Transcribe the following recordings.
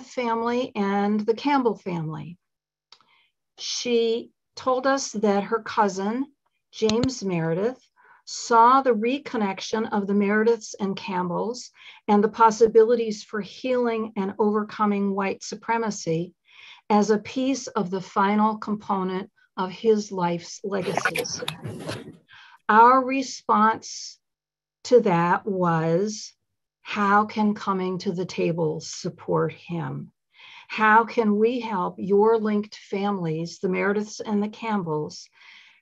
family and the Campbell family. She told us that her cousin, James Meredith, saw the reconnection of the Merediths and Campbells and the possibilities for healing and overcoming white supremacy as a piece of the final component of his life's legacies. Our response to that was, how can Coming to the Table support him? How can we help your linked families, the Merediths and the Campbells,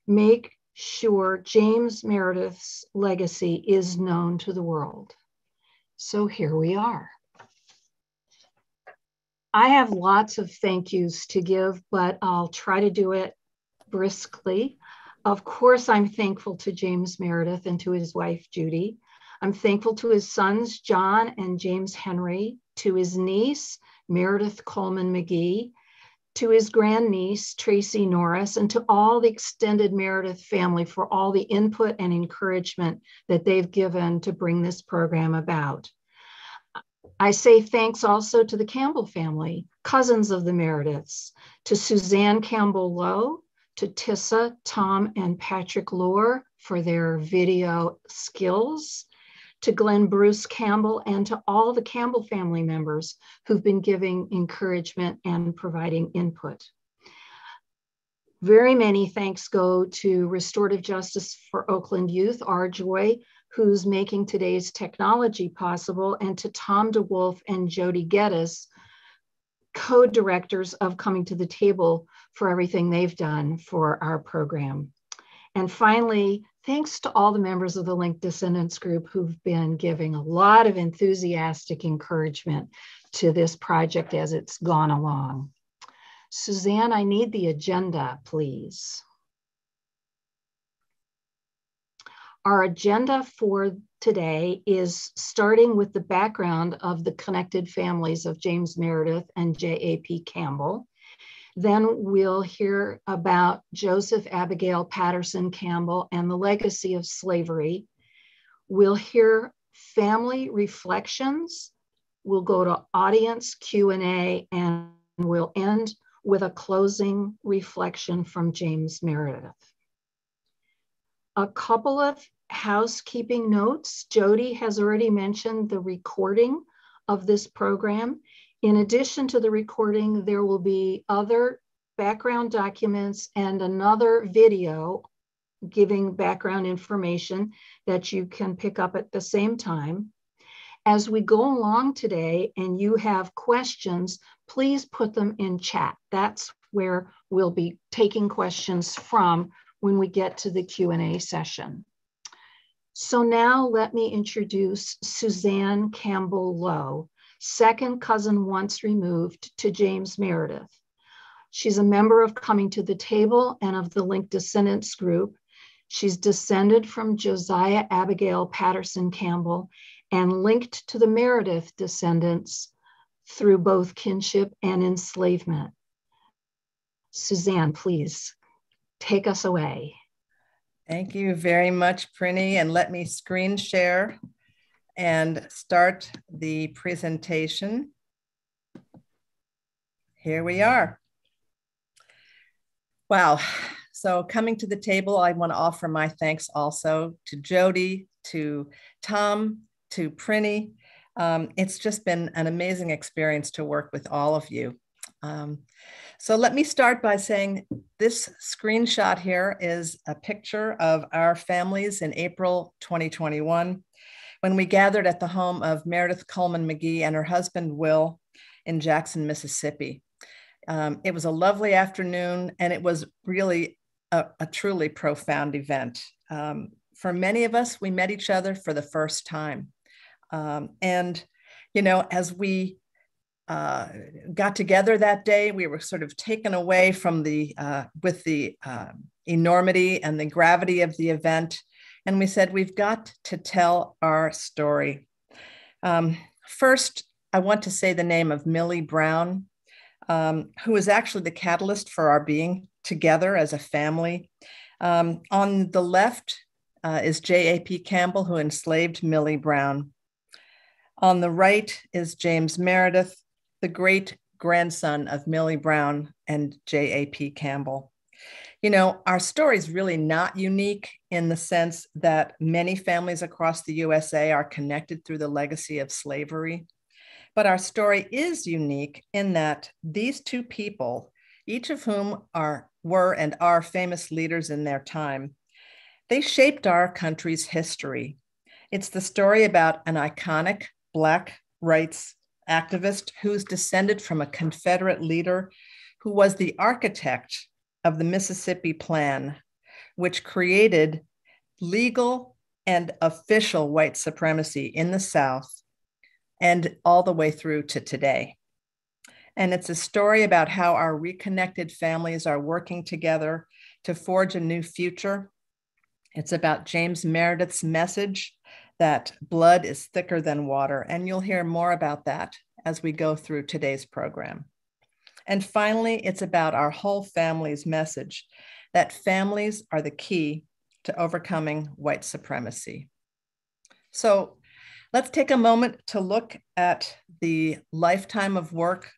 make sure James Meredith's legacy is known to the world? So here we are. I have lots of thank yous to give, but I'll try to do it briskly. Of course, I'm thankful to James Meredith and to his wife, Judy. I'm thankful to his sons, John and James Henry, to his niece, Meredith Coleman McGee, to his grandniece, Tracy Norris, and to all the extended Meredith family for all the input and encouragement that they've given to bring this program about. I say thanks also to the Campbell family, cousins of the Merediths, to Suzanne Campbell Lowe, to Tissa, Tom, and Patrick Lohr for their video skills, to Glenn Bruce Campbell, and to all the Campbell family members who've been giving encouragement and providing input. Very many thanks go to Restorative Justice for Oakland Youth, our Joy, who's making today's technology possible, and to Tom DeWolf and Jodi Geddes, co-directors of Coming to the Table, for everything they've done for our program. And finally, thanks to all the members of the Linked Descendants group who've been giving a lot of enthusiastic encouragement to this project as it's gone along. Suzanne, I need the agenda, please. Our agenda for today is starting with the background of the connected families of James Meredith and J.A.P. Campbell. Then we'll hear about Joseph Abigail Patterson Campbell and the legacy of slavery. We'll hear family reflections. We'll go to audience Q&A, and we'll end with a closing reflection from James Meredith. A couple of housekeeping notes. Jodi has already mentioned the recording of this program. In addition to the recording, there will be other background documents and another video giving background information that you can pick up at the same time. As we go along today and you have questions, please put them in chat. That's where we'll be taking questions from when we get to the Q&A session. So now let me introduce Suzanne Campbell Lowe, second cousin once removed to James Meredith. She's a member of Coming to the Table and of the Linked Descendants group. She's descended from Josiah Abigail Patterson Campbell and linked to the Meredith descendants through both kinship and enslavement. Suzanne, please take us away. Thank you very much, Prinny, and let me screen share and start the presentation. Here we are. Wow, so Coming to the Table, I want to offer my thanks also to Jodi, to Tom, to Prinny. It's just been an amazing experience to work with all of you. So let me start by saying this screenshot here is a picture of our families in April 2021. When we gathered at the home of Meredith Coleman McGee and her husband, Will, in Jackson, Mississippi. It was a lovely afternoon, and it was really a truly profound event. For many of us, we met each other for the first time. And, you know, as we got together that day, we were sort of taken away from the, with the enormity and the gravity of the event. And we said, we've got to tell our story. First, I want to say the name of Millie Brown, who is actually the catalyst for our being together as a family. On the left is J.A.P. Campbell, who enslaved Millie Brown. On the right is James Meredith, the great-grandson of Millie Brown and J.A.P. Campbell. You know, our story is really not unique in the sense that many families across the USA are connected through the legacy of slavery. But our story is unique in that these two people, each of whom were and are famous leaders in their time, they shaped our country's history. It's the story about an iconic Black rights activist who's descended from a Confederate leader who was the architect of the Mississippi Plan, which created legal and official white supremacy in the South and all the way through to today. And it's a story about how our reconnected families are working together to forge a new future. It's about James Meredith's message that blood is thicker than water, and you'll hear more about that as we go through today's program. And finally, it's about our whole family's message that families are the key to overcoming white supremacy. So let's take a moment to look at the lifetime of work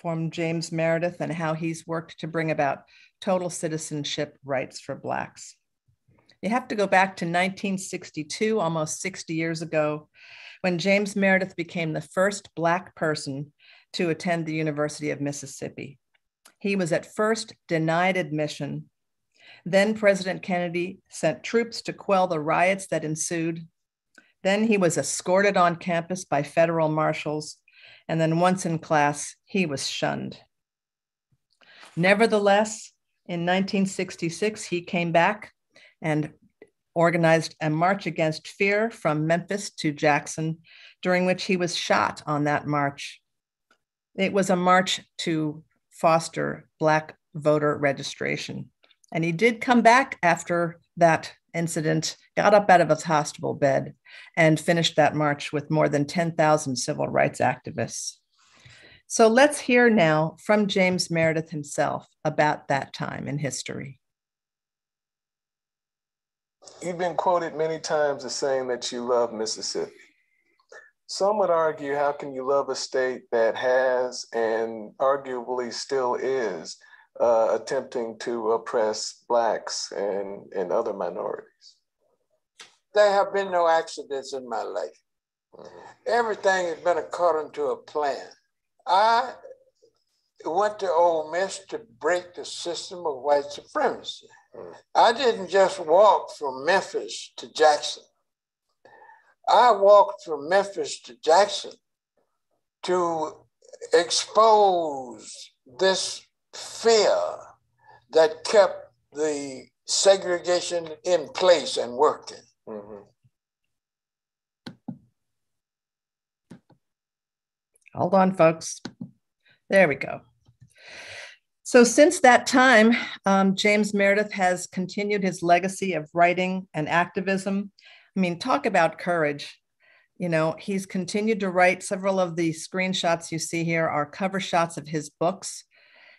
from James Meredith and how he's worked to bring about total citizenship rights for Blacks. You have to go back to 1962, almost 60 years ago, when James Meredith became the first Black person to attend the University of Mississippi. He was at first denied admission. Then President Kennedy sent troops to quell the riots that ensued. Then he was escorted on campus by federal marshals. And then once in class, he was shunned. Nevertheless, in 1966, he came back and organized a march against fear from Memphis to Jackson, during which he was shot on that march. It was a march to foster Black voter registration. And he did come back after that incident, got up out of his hospital bed, and finished that march with more than 10,000 civil rights activists. So let's hear now from James Meredith himself about that time in history. You've been quoted many times as saying that you love Mississippi. Some would argue, how can you love a state that has and arguably still is attempting to oppress Blacks and other minorities? There have been no accidents in my life. Mm-hmm. Everything has been according to a plan. I went to Ole Miss to break the system of white supremacy. Mm-hmm. I didn't just walk from Memphis to Jackson. I walked from Memphis to Jackson to expose this fear that kept the segregation in place and working. Mm-hmm. Hold on, folks. There we go. So since that time, James Meredith has continued his legacy of writing and activism. I mean, talk about courage. You know, he's continued to write. Several of the screenshots you see here are cover shots of his books.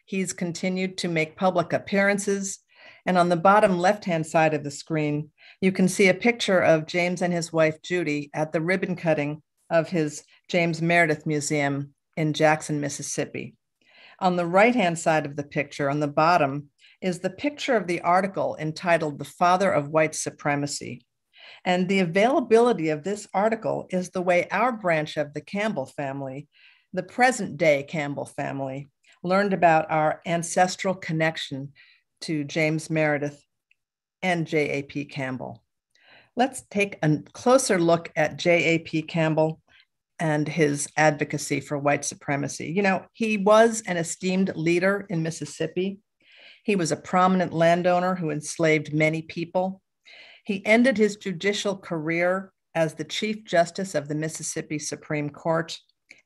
He's continued to make public appearances. And on the bottom left-hand side of the screen, you can see a picture of James and his wife, Judy, at the ribbon cutting of his James Meredith Museum in Jackson, Mississippi. On the right-hand side of the picture, on the bottom, is the picture of the article entitled "The Father of White Supremacy." And the availability of this article is the way our branch of the Campbell family, the present day Campbell family, learned about our ancestral connection to James Meredith and J.A.P. Campbell. Let's take a closer look at J.A.P. Campbell and his advocacy for white supremacy. You know, he was an esteemed leader in Mississippi. He was a prominent landowner who enslaved many people. He ended his judicial career as the Chief Justice of the Mississippi Supreme Court.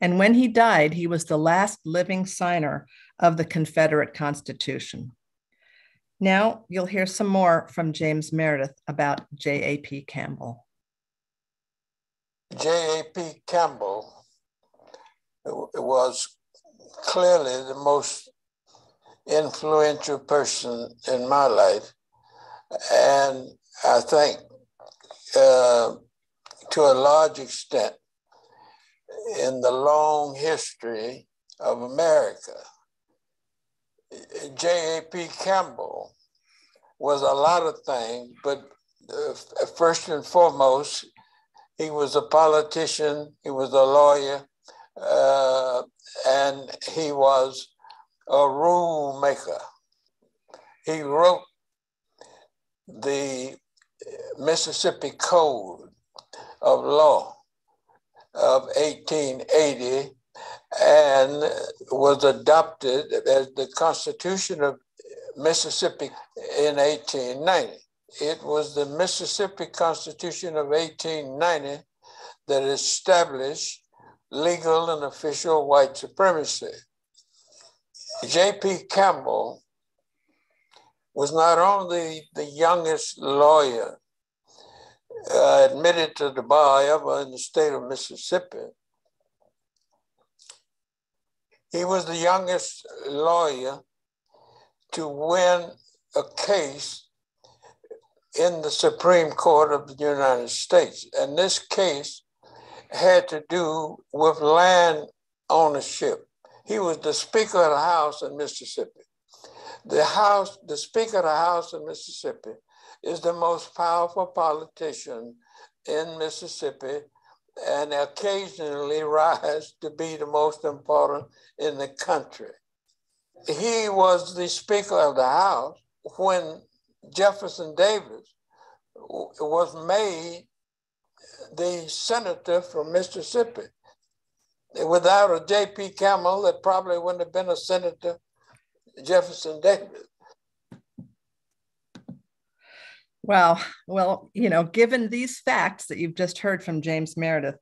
And when he died, he was the last living signer of the Confederate Constitution. Now you'll hear some more from James Meredith about J.A.P. Campbell. J.A.P. Campbell was clearly the most influential person in my life. And I think to a large extent in the long history of America. J.A.P. Campbell was a lot of things, but first and foremost, he was a politician, he was a lawyer, and he was a rule maker. He wrote the Mississippi Code of Law of 1880 and was adopted as the Constitution of Mississippi in 1890. It was the Mississippi Constitution of 1890 that established legal and official white supremacy. J.P. Campbell was not only the youngest lawyer admitted to the bar ever in the state of Mississippi, he was the youngest lawyer to win a case in the Supreme Court of the United States. And this case had to do with land ownership. He was the Speaker of the House in Mississippi. The Speaker of the House in Mississippi is the most powerful politician in Mississippi and occasionally rises to be the most important in the country. He was the Speaker of the House when Jefferson Davis was made the senator from Mississippi. Without a J.P. Campbell, there probably wouldn't have been a senator Jefferson Davis. Wow. Well, you know, given these facts that you've just heard from James Meredith,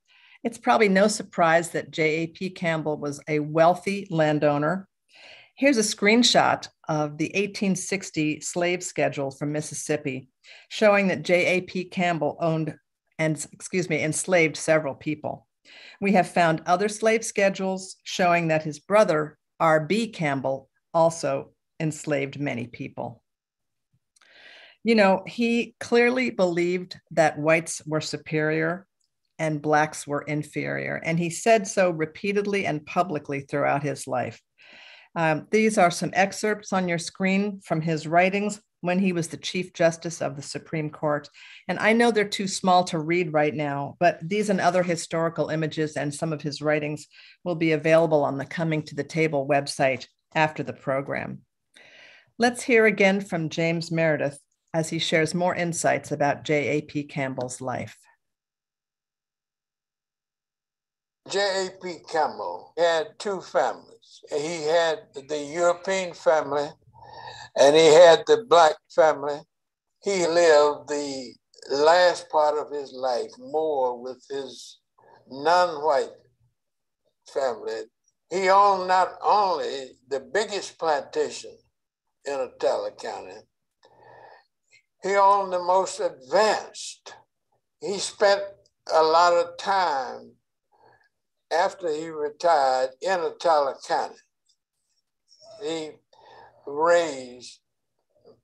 it's probably no surprise that J.A.P. Campbell was a wealthy landowner. Here's a screenshot of the 1860 slave schedule from Mississippi, showing that J.A.P. Campbell owned and, enslaved several people. We have found other slave schedules showing that his brother, R.B. Campbell, also enslaved many people. You know, he clearly believed that whites were superior and blacks were inferior, and he said so repeatedly and publicly throughout his life. These are some excerpts on your screen from his writings when he was the Chief Justice of the Supreme Court. And I know they're too small to read right now, but these and other historical images and some of his writings will be available on the Coming to the Table website after the program. Let's hear again from James Meredith as he shares more insights about J.A.P. Campbell's life. J.A.P. Campbell had two families. He had the European family and he had the black family. He lived the last part of his life more with his non-white family. He owned not only the biggest plantation in Attala County, he owned the most advanced. He spent a lot of time after he retired in Attala County. He raised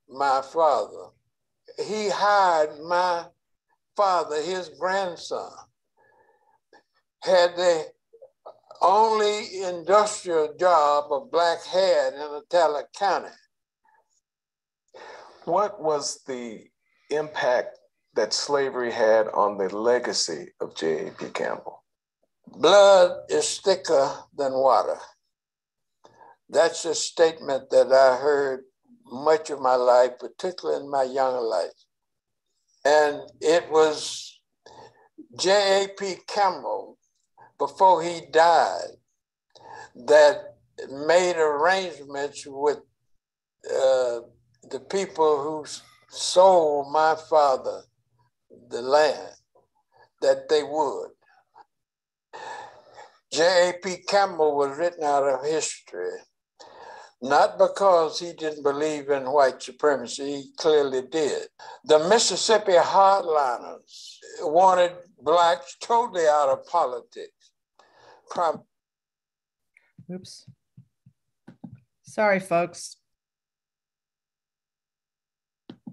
my father. He hired my father, his grandson, had the only industrial job of black had in Attala County. What was the impact that slavery had on the legacy of J.A.P. Campbell? Blood is thicker than water. That's a statement that I heard much of my life, particularly in my young life. And it was J.A.P. Campbell, before he died, that made arrangements with the people who sold my father the land, that they would. J.A.P. Campbell was written out of history, not because he didn't believe in white supremacy, he clearly did. The Mississippi hardliners wanted blacks totally out of politics. Oops. Sorry, folks.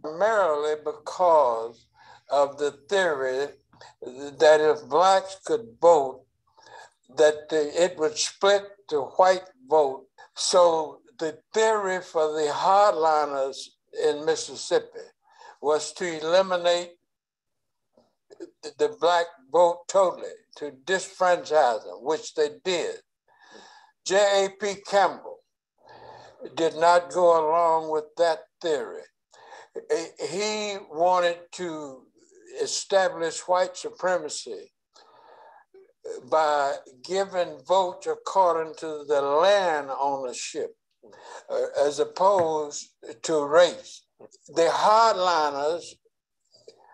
Primarily because of the theory that if blacks could vote, that it would split the white vote. So the theory for the hardliners in Mississippi was to eliminate the black vote totally, to disfranchise them, which they did. J.A.P. Campbell did not go along with that theory. He wanted to establish white supremacy by giving votes according to the land ownership as opposed to race. The hardliners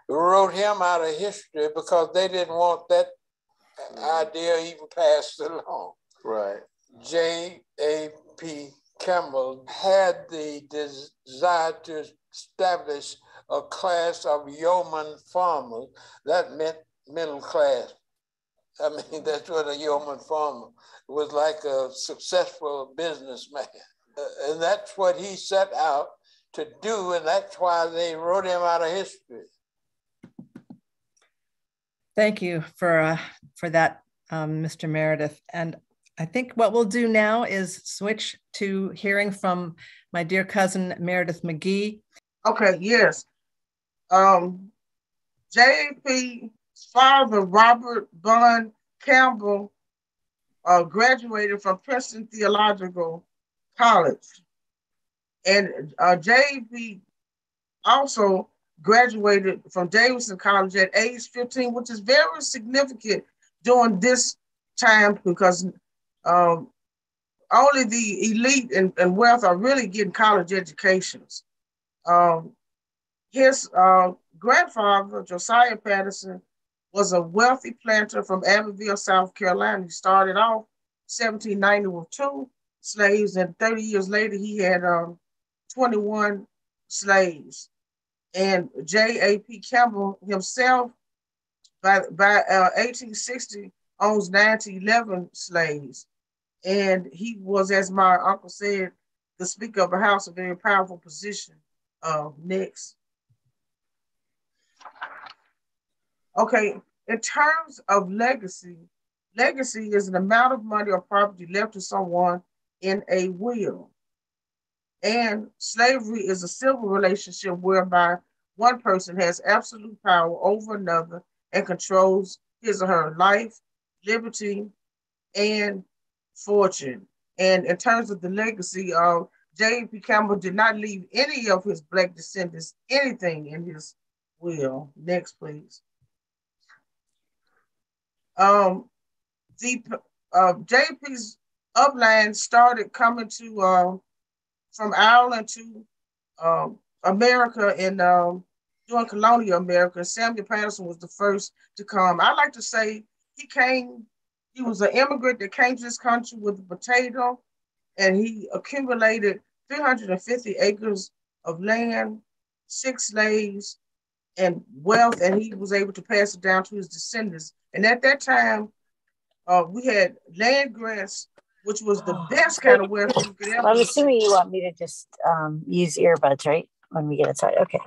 wrote him out of history because they didn't want that idea even passed along. Right. J.A.P. Campbell had the desire to establish a class of yeoman farmers. That meant middle class. I mean, that's what a yeoman farmer was, like a successful businessman. And that's what he set out to do, and that's why they wrote him out of history. Thank you for that, Mr. Meredith. And I think what we'll do now is switch to hearing from my dear cousin, Meredith McGee. Okay, yes. J.A.P. Father Robert Bond Campbell graduated from Princeton Theological College. And J.A.P. also graduated from Davidson College at age 15, which is very significant during this time, because only the elite and wealth are really getting college educations. His grandfather, Josiah Patterson, was a wealthy planter from Abbeville, South Carolina. He started off 1790 with 2 slaves, and 30 years later, he had 21 slaves. And J.A.P. Campbell himself, by 1860, owns 911 slaves. And he was, as my uncle said, the Speaker of the House, a very powerful position. Next. Okay, in terms of legacy, legacy is an amount of money or property left to someone in a will. And slavery is a civil relationship whereby one person has absolute power over another and controls his or her life, liberty, and fortune. And in terms of the legacy, J.A.P. Campbell did not leave any of his Black descendants anything in his will. Next, please. J.A.P.'s upline started coming to from Ireland to America and during colonial America. Samuel Patterson was the first to come. I like to say he came, he was an immigrant that came to this country with a potato, and he accumulated 350 acres of land, 6 slaves, and wealth, and he was able to pass it down to his descendants. And at that time, we had land grants, which was the best kind of wealth you could ever. I'm assuming you want me to just use earbuds, right? When we get inside, okay.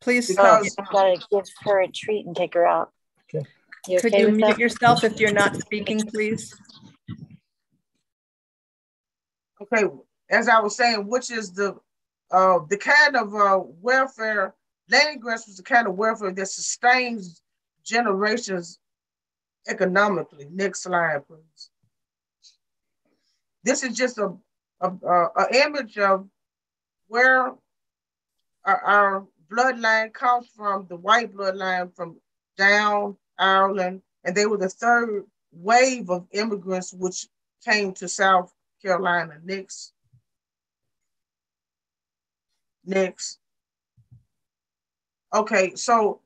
Please, because I'm gonna give her a treat and take her out. Okay. Could you mute yourself if you're not speaking, please? Okay, as I was saying, which is the kind of welfare, land grants was the kind of welfare that sustains generations economically. Next slide, please. This is just an image of where our bloodline comes from, the white bloodline from down Ireland, and they were the third wave of immigrants which came to South Carolina. Next. Next. Okay, so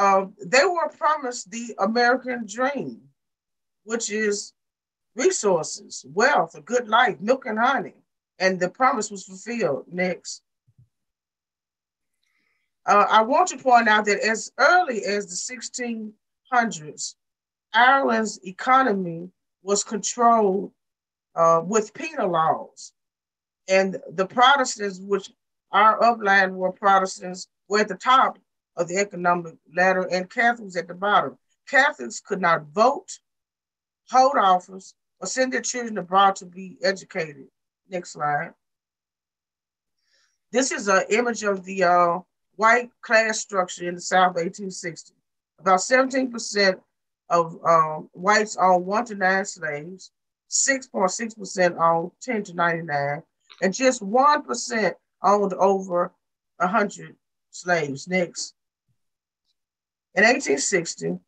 they were promised the American dream, which is resources, wealth, a good life, milk and honey. And the promise was fulfilled. Next. I want to point out that as early as the 1600s, Ireland's economy was controlled with penal laws. And the Protestants, which our upline were Protestants, were at the top of the economic ladder and Catholics at the bottom. Catholics could not vote, hold office, or send their children abroad to be educated. Next slide. This is an image of the white class structure in the South of 1860. About 17% of whites owned 1 to 9 slaves, 6.6% owned 10 to 99, and just 1% owned over 100 slaves. Next. In 1860,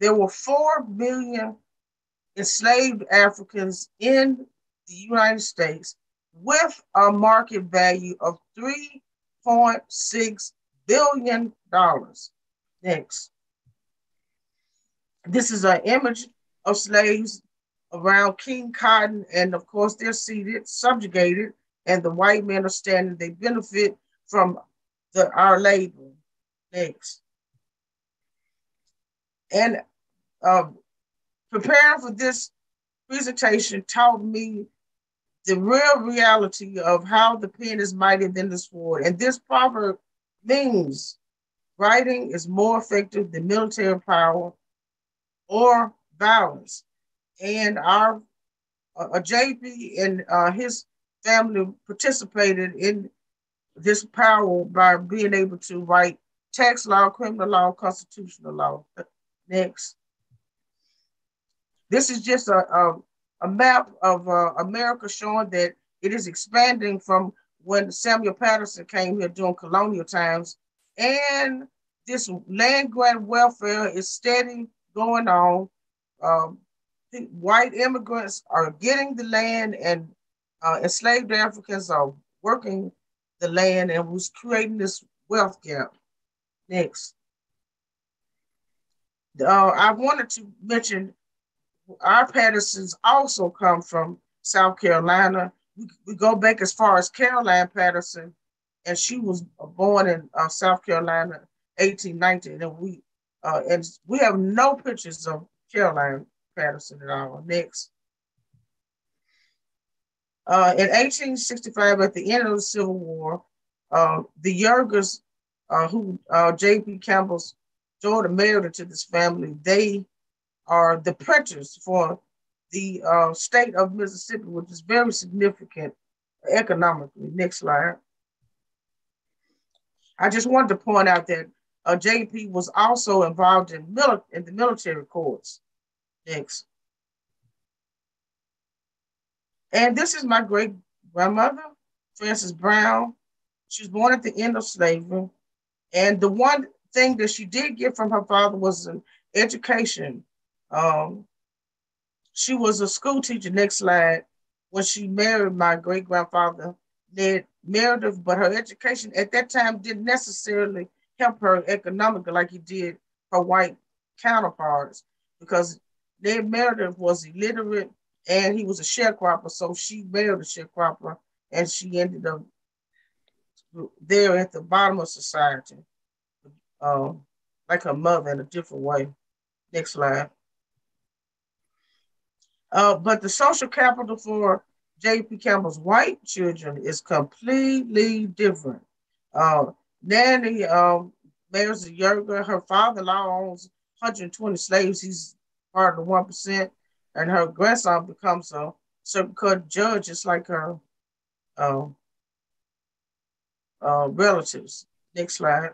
there were 4 million enslaved Africans in the United States with a market value of $3.6 billion. Next. This is an image of slaves around King Cotton, and of course they're seated, subjugated, and the white men are standing. They benefit from our labor. Next. And preparing for this presentation taught me the real reality of how the pen is mightier than the sword. And this proverb means writing is more effective than military power or violence. And our JP and his family participated in this power by being able to write tax law, criminal law, constitutional law. Next. This is just a map of America showing that it is expanding from when Samuel Patterson came here during colonial times. And this land grant welfare is steady going on. White immigrants are getting the land, and enslaved Africans are working the land, and was creating this wealth gap. Next. I wanted to mention our Pattersons also come from South Carolina. We go back as far as Caroline Patterson, and she was born in South Carolina, 1819. And we have no pictures of Caroline Patterson at all. Next. In 1865, at the end of the Civil War, the Yergers, who J.P. Campbell's daughter married to this family, they are the printers for the state of Mississippi, which is very significant economically. Next slide. I just wanted to point out that J.P. was also involved in the military courts. Next. And this is my great grandmother, Frances Brown. She was born at the end of slavery. And the one thing that she did get from her father was an education. She was a school teacher, next slide, when she married my great grandfather, Ned Meredith, but her education at that time didn't necessarily help her economically like it did her white counterparts, because Ned Meredith was illiterate and he was a sharecropper, so she married a sharecropper and she ended up there at the bottom of society, like her mother in a different way. Next slide. But the social capital for J.P. Campbell's white children is completely different. Nanny marries a Yerger. Her father-in-law owns 120 slaves. He's part of the 1%. And her grandson becomes a circuit judge, just like her relatives. Next slide.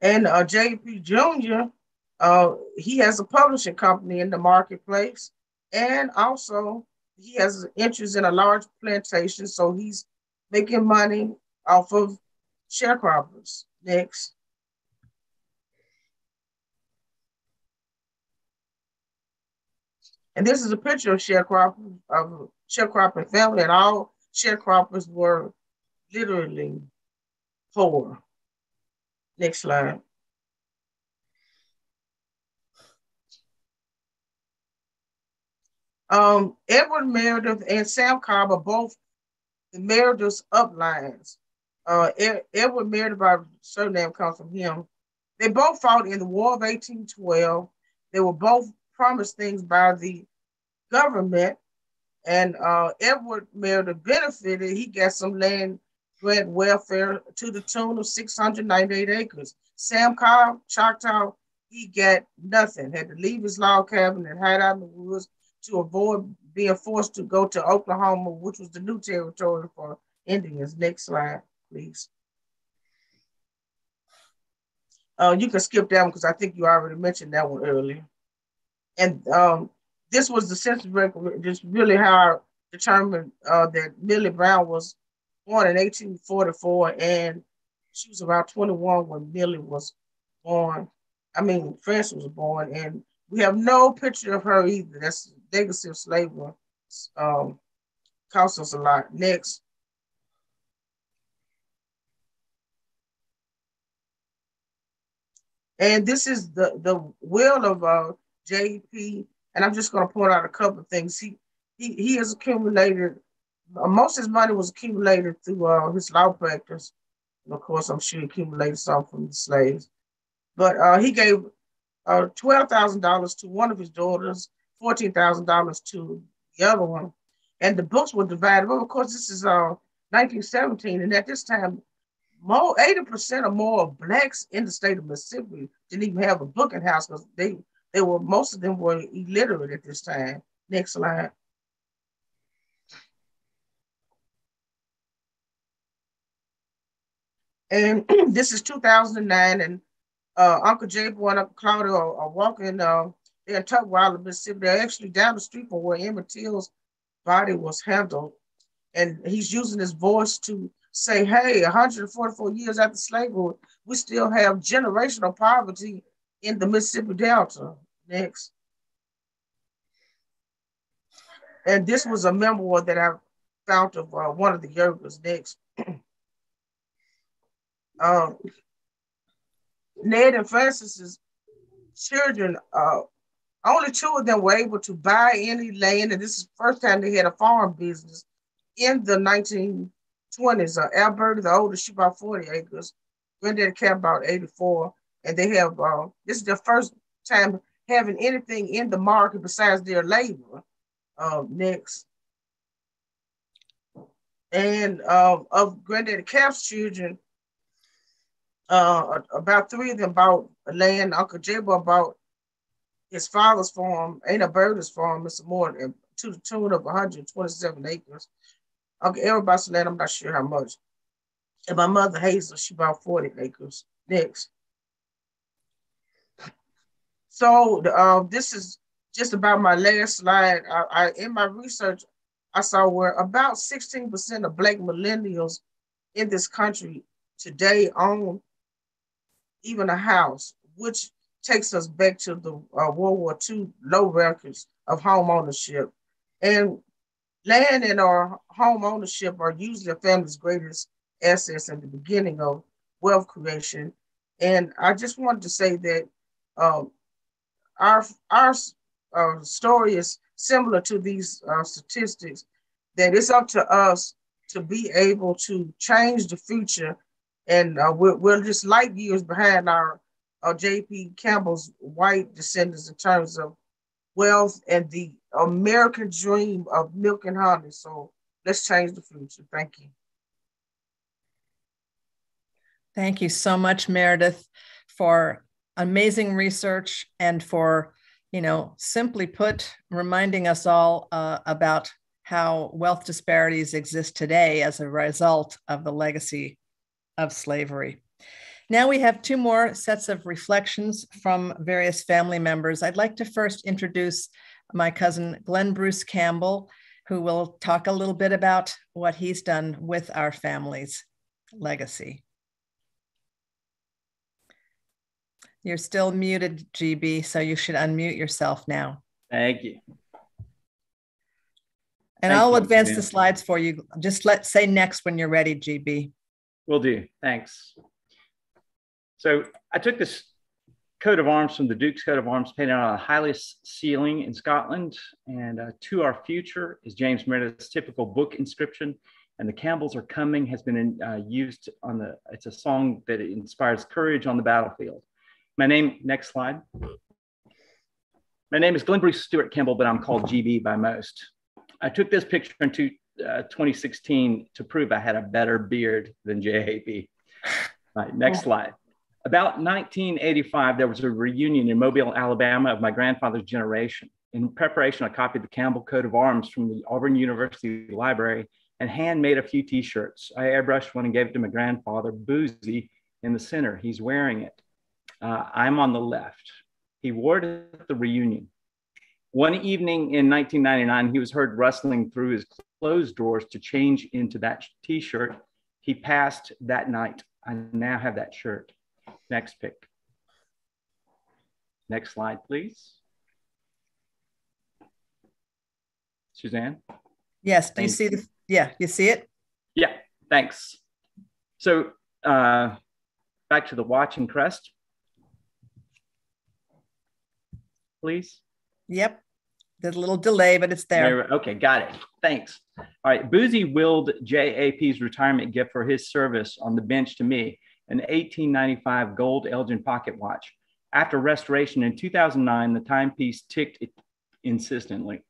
And J.P. Jr., he has a publishing company in the marketplace, and also he has an interest in a large plantation, so he's making money off of sharecroppers. Next. And this is a picture of sharecropping family, and all sharecroppers were literally poor. Next slide. Edward Meredith and Sam Cobb are both the Meredith's uplines. Edward Meredith, by surname, comes from him. They both fought in the War of 1812. They were both promised things by the government, and Edward Meredith benefited. He got some land grant welfare to the tune of 698 acres. Sam Cobb, Choctaw, he got nothing. Had to leave his log cabin and hide out in the woods to avoid being forced to go to Oklahoma, which was the new territory for Indians. Next slide, please. You can skip that one because I think you already mentioned that one earlier. And this was the census record, just really how I determined that Millie Brown was born in 1844, and she was about 21 when Millie was born. I mean, Frances was born, and we have no picture of her either. That's the legacy of slavery. Cost us a lot. Next. And this is the will of J.P. And I'm just going to point out a couple of things. He has accumulated, most of his money was accumulated through his law practice. And of course, I'm sure he accumulated some from the slaves. But he gave $12,000 to one of his daughters, $14,000 to the other one. And the books were divided. Well, of course, this is 1917. And at this time, 80% or more of Blacks in the state of Mississippi didn't even have a booking house because they were, most of them were illiterate at this time. Next slide. And this is 2009, and Uncle J-Boy and Uncle Claudia are walking, they're in Tuckwilder, Mississippi. They're actually down the street from where Emmett Till's body was handled. And he's using his voice to say, hey, 144 years after slavery, we still have generational poverty in the Mississippi Delta. Next. And this was a memoir that I found of one of the Yergers. Next. Ned and Frances's children, only two of them were able to buy any land, and this is the first time they had a farm business in the 1920s. Alberta, the oldest, she bought 40 acres. Granddaddy Campbell bought 84, and they have, this is their first time having anything in the market besides their labor. Next. And of Granddaddy Campbell's children, about three of them bought land. Uncle J-Boy bought his father's farm, ain't a bird's farm, it's more than, to the tune of 127 acres. Uncle everybody's land, I'm not sure how much. And my mother, Hazel, she bought 40 acres. Next. So this is just about my last slide. In my research, I saw where about 16% of Black millennials in this country today own even a house, which takes us back to the World War II low records of home ownership. And land and our home ownership are usually a family's greatest assets at the beginning of wealth creation. And I just wanted to say that our story is similar to these statistics, that it's up to us to be able to change the future. And we're just light years behind our J.P. Campbell's white descendants in terms of wealth and the American dream of milk and honey. So let's change the future. Thank you. Thank you so much, Meredith, for amazing research and for, you know, simply put, reminding us all about how wealth disparities exist today as a result of the legacy of slavery. Now we have two more sets of reflections from various family members. I'd like to first introduce my cousin, Glenn Bruce Campbell, who will talk a little bit about what he's done with our family's legacy. You're still muted, GB, so you should unmute yourself now. Thank you. And I'll advance the slides for you. Just let's say next when you're ready, GB. Will do, thanks. So I took this coat of arms from the Duke's coat of arms painted on a high ceiling in Scotland, and "To Our Future" is James Meredith's typical book inscription, and "The Campbells Are Coming" has been used on the, it's a song that inspires courage on the battlefield. My name, next slide. My name is Glenn Bruce Stewart Campbell, but I'm called GB by most. I took this picture in 2016 to prove I had a better beard than JAP. All right, next slide. About 1985, there was a reunion in Mobile, Alabama of my grandfather's generation. In preparation, I copied the Campbell coat of arms from the Auburn University library and hand-made a few t-shirts. I airbrushed one and gave it to my grandfather, Boozy, in the center. He's wearing it. I'm on the left. He wore it at the reunion. One evening in 1999, he was heard rustling through his clothes drawers to change into that t-shirt. He passed that night. I now have that shirt. Next pic. Next slide, please. Suzanne? Yes, do you see the, yeah, you see it? Yeah, thanks. So back to the watch and crest, please. Yep, there's a little delay, but it's there. Okay, got it, thanks. All right, Boozy willed JAP's retirement gift for his service on the bench to me, an 1895 gold Elgin pocket watch. After restoration in 2009, the timepiece ticked insistently.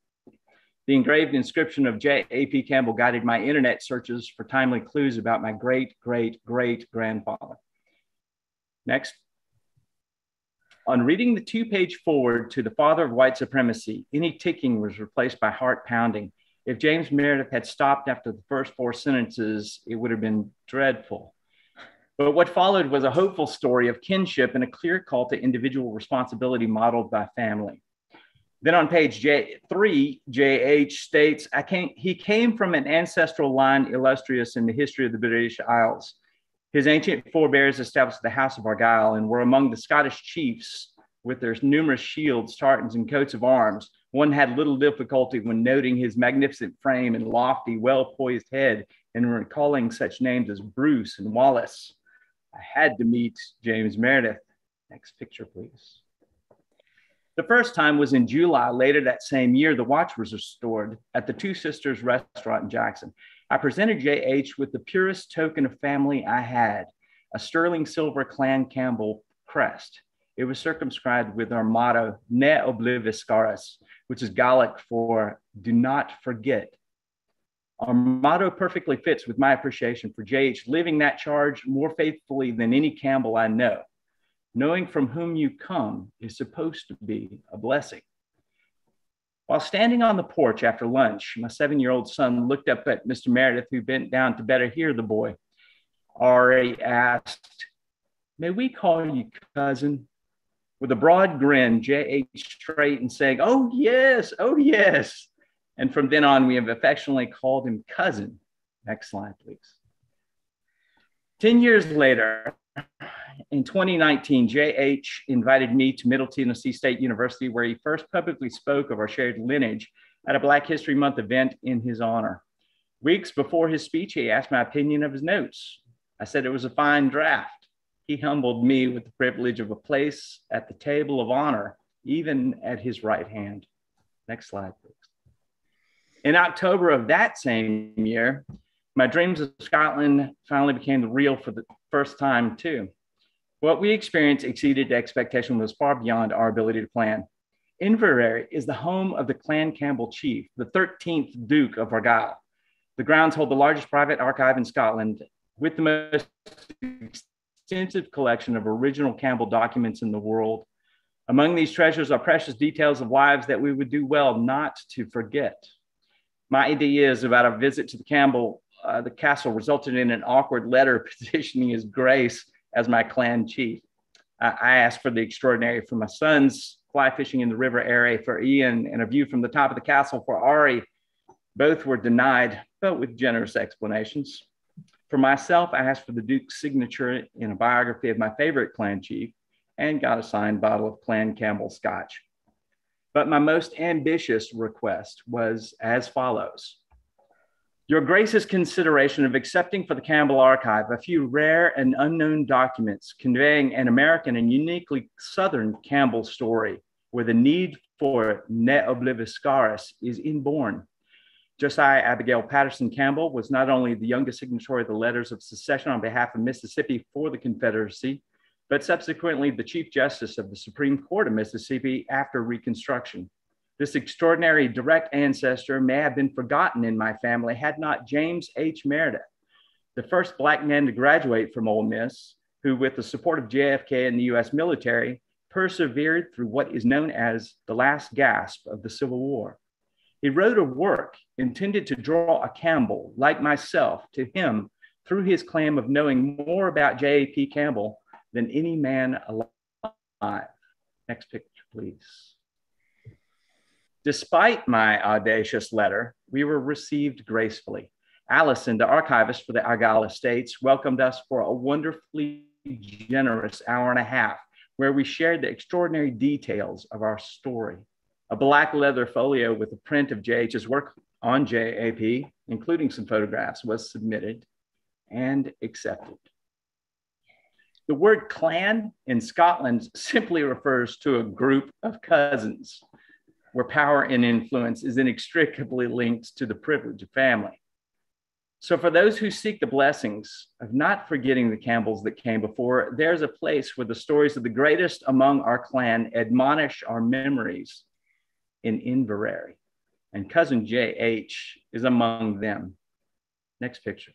The engraved inscription of J.A.P. Campbell guided my internet searches for timely clues about my great-great-great-grandfather. Next. On reading the two-page forward to The Father of White Supremacy, any ticking was replaced by heart pounding. If James Meredith had stopped after the first four sentences, it would have been dreadful. But what followed was a hopeful story of kinship and a clear call to individual responsibility modeled by family. Then on page J3, JH states, he came from an ancestral line illustrious in the history of the British Isles. His ancient forebears established the House of Argyll and were among the Scottish chiefs with their numerous shields, tartans, and coats of arms. One had little difficulty when noting his magnificent frame and lofty, well-poised head and recalling such names as Bruce and Wallace. I had to meet James Meredith. Next picture, please. The first time was in July. Later that same year, the watch was restored at the Two Sisters restaurant in Jackson. I presented J.H. with the purest token of family I had, a sterling silver Clan Campbell crest. It was circumscribed with our motto, Ne obliviscaris, which is Gallic for do not forget. Our motto perfectly fits with my appreciation for J.H. living that charge more faithfully than any Campbell I know. Knowing from whom you come is supposed to be a blessing. While standing on the porch after lunch, my 7-year-old son looked up at Mr. Meredith, who bent down to better hear the boy. R.A. asked, "May we call you cousin?" With a broad grin, J.H. straightened, saying, "Oh yes, oh yes." And from then on, we have affectionately called him cousin. Next slide, please. 10 years later, in 2019, J.H. invited me to Middle Tennessee State University, where he first publicly spoke of our shared lineage at a Black History Month event in his honor. Weeks before his speech, he asked my opinion of his notes. I said it was a fine draft. He humbled me with the privilege of a place at the table of honor, even at his right hand. Next slide, please. In October of that same year, my dreams of Scotland finally became real for the first time, too. What we experienced exceeded expectation, was far beyond our ability to plan. Inverary is the home of the Clan Campbell chief, the 13th Duke of Argyll. The grounds hold the largest private archive in Scotland, with the most extensive collection of original Campbell documents in the world. Among these treasures are precious details of lives that we would do well not to forget. My idea is about a visit to the castle resulted in an awkward letter petitioning his grace as my clan chief. I asked for the extraordinary for my sons, fly fishing in the river area for Ian, and a view from the top of the castle for Ari. Both were denied, but with generous explanations. For myself, I asked for the Duke's signature in a biography of my favorite clan chief and got a signed bottle of Clan Campbell Scotch. But my most ambitious request was as follows. Your Grace's consideration of accepting for the Campbell Archive a few rare and unknown documents conveying an American and uniquely Southern Campbell story where the need for ne obliviscaris is inborn. Josiah Abigail Patterson Campbell was not only the youngest signatory of the letters of secession on behalf of Mississippi for the Confederacy, but subsequently the Chief Justice of the Supreme Court of Mississippi after Reconstruction. This extraordinary direct ancestor may have been forgotten in my family had not James H. Meredith, the first Black man to graduate from Ole Miss, who with the support of JFK and the US military, persevered through what is known as the last gasp of the Civil War. He wrote a work intended to draw a Campbell, like myself, to him through his claim of knowing more about J.A.P. Campbell than any man alive. Next picture, please. Despite my audacious letter, we were received gracefully. Allison, the archivist for the Argyle Estates, welcomed us for a wonderfully generous hour and a half, where we shared the extraordinary details of our story. A black leather folio with a print of J.H.'s work on J.A.P., including some photographs, was submitted and accepted. The word clan in Scotland simply refers to a group of cousins where power and influence is inextricably linked to the privilege of family. So for those who seek the blessings of not forgetting the Campbells that came before, there's a place where the stories of the greatest among our clan admonish our memories in Inverary. And cousin J.H. is among them. Next picture.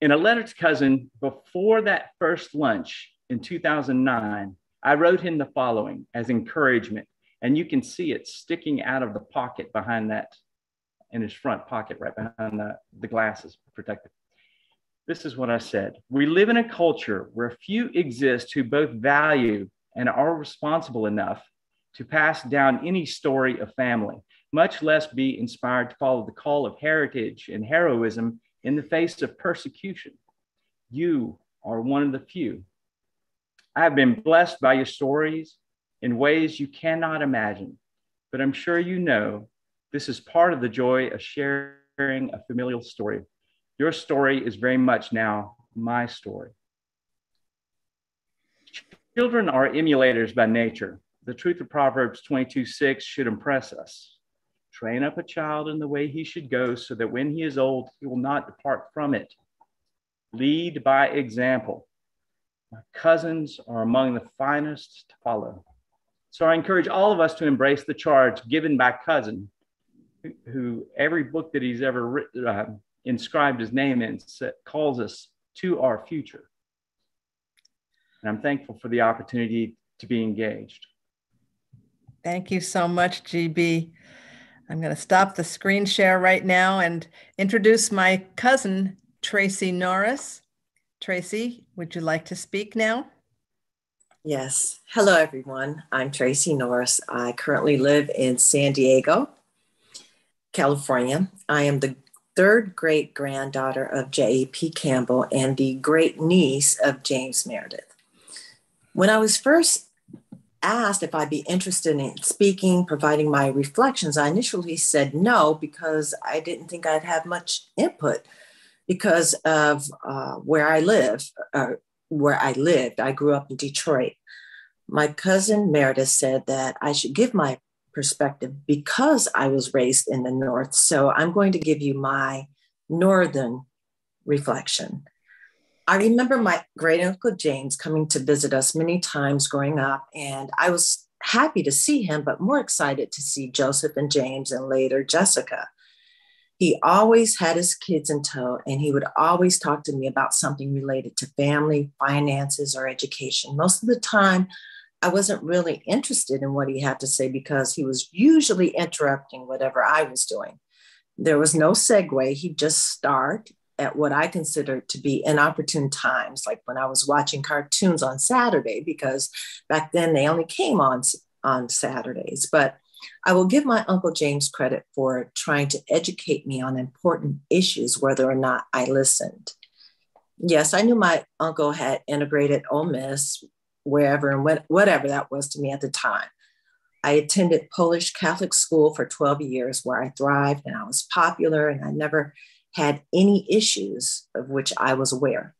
In a letter to cousin before that first lunch in 2009, I wrote him the following as encouragement. And you can see it sticking out of the pocket behind that, in his front pocket, right behind the glasses protective. This is what I said. We live in a culture where few exist who both value and are responsible enough to pass down any story of family, much less be inspired to follow the call of heritage and heroism in the face of persecution. You are one of the few. I have been blessed by your stories in ways you cannot imagine, but I'm sure you know this is part of the joy of sharing a familial story. Your story is very much now my story. Children are emulators by nature. The truth of Proverbs 22:6 should impress us. Train up a child in the way he should go so that when he is old, he will not depart from it. Lead by example. My cousins are among the finest to follow. So I encourage all of us to embrace the charge given by cousin, who every book that he's ever written, inscribed his name in, calls us to our future. And I'm thankful for the opportunity to be engaged. Thank you so much, GB. I'm going to stop the screen share right now and introduce my cousin, Tracy Norris. Tracy, would you like to speak now? Yes. Hello, everyone. I'm Tracy Norris. I currently live in San Diego, California. I am the third great-granddaughter of J.A.P. Campbell and the great-niece of James Meredith. When I was first asked if I'd be interested in speaking, providing my reflections, I initially said no because I didn't think I'd have much input because of where I lived. I grew up in Detroit. My cousin Meredith said that I should give my perspective because I was raised in the North. So I'm going to give you my Northern reflection. I remember my great uncle James coming to visit us many times growing up, and I was happy to see him, but more excited to see Joseph and James and later Jessica. He always had his kids in tow, and he would always talk to me about something related to family, finances, or education. Most of the time, I wasn't really interested in what he had to say because he was usually interrupting whatever I was doing. There was no segue. He'd just start at what I considered to be inopportune times, like when I was watching cartoons on Saturday, because back then they only came on Saturdays. But I will give my Uncle James credit for trying to educate me on important issues, whether or not I listened. Yes, I knew my uncle had integrated Ole Miss, wherever and whatever that was to me at the time. I attended Polish Catholic school for 12 years where I thrived and I was popular and I never had any issues of which I was aware.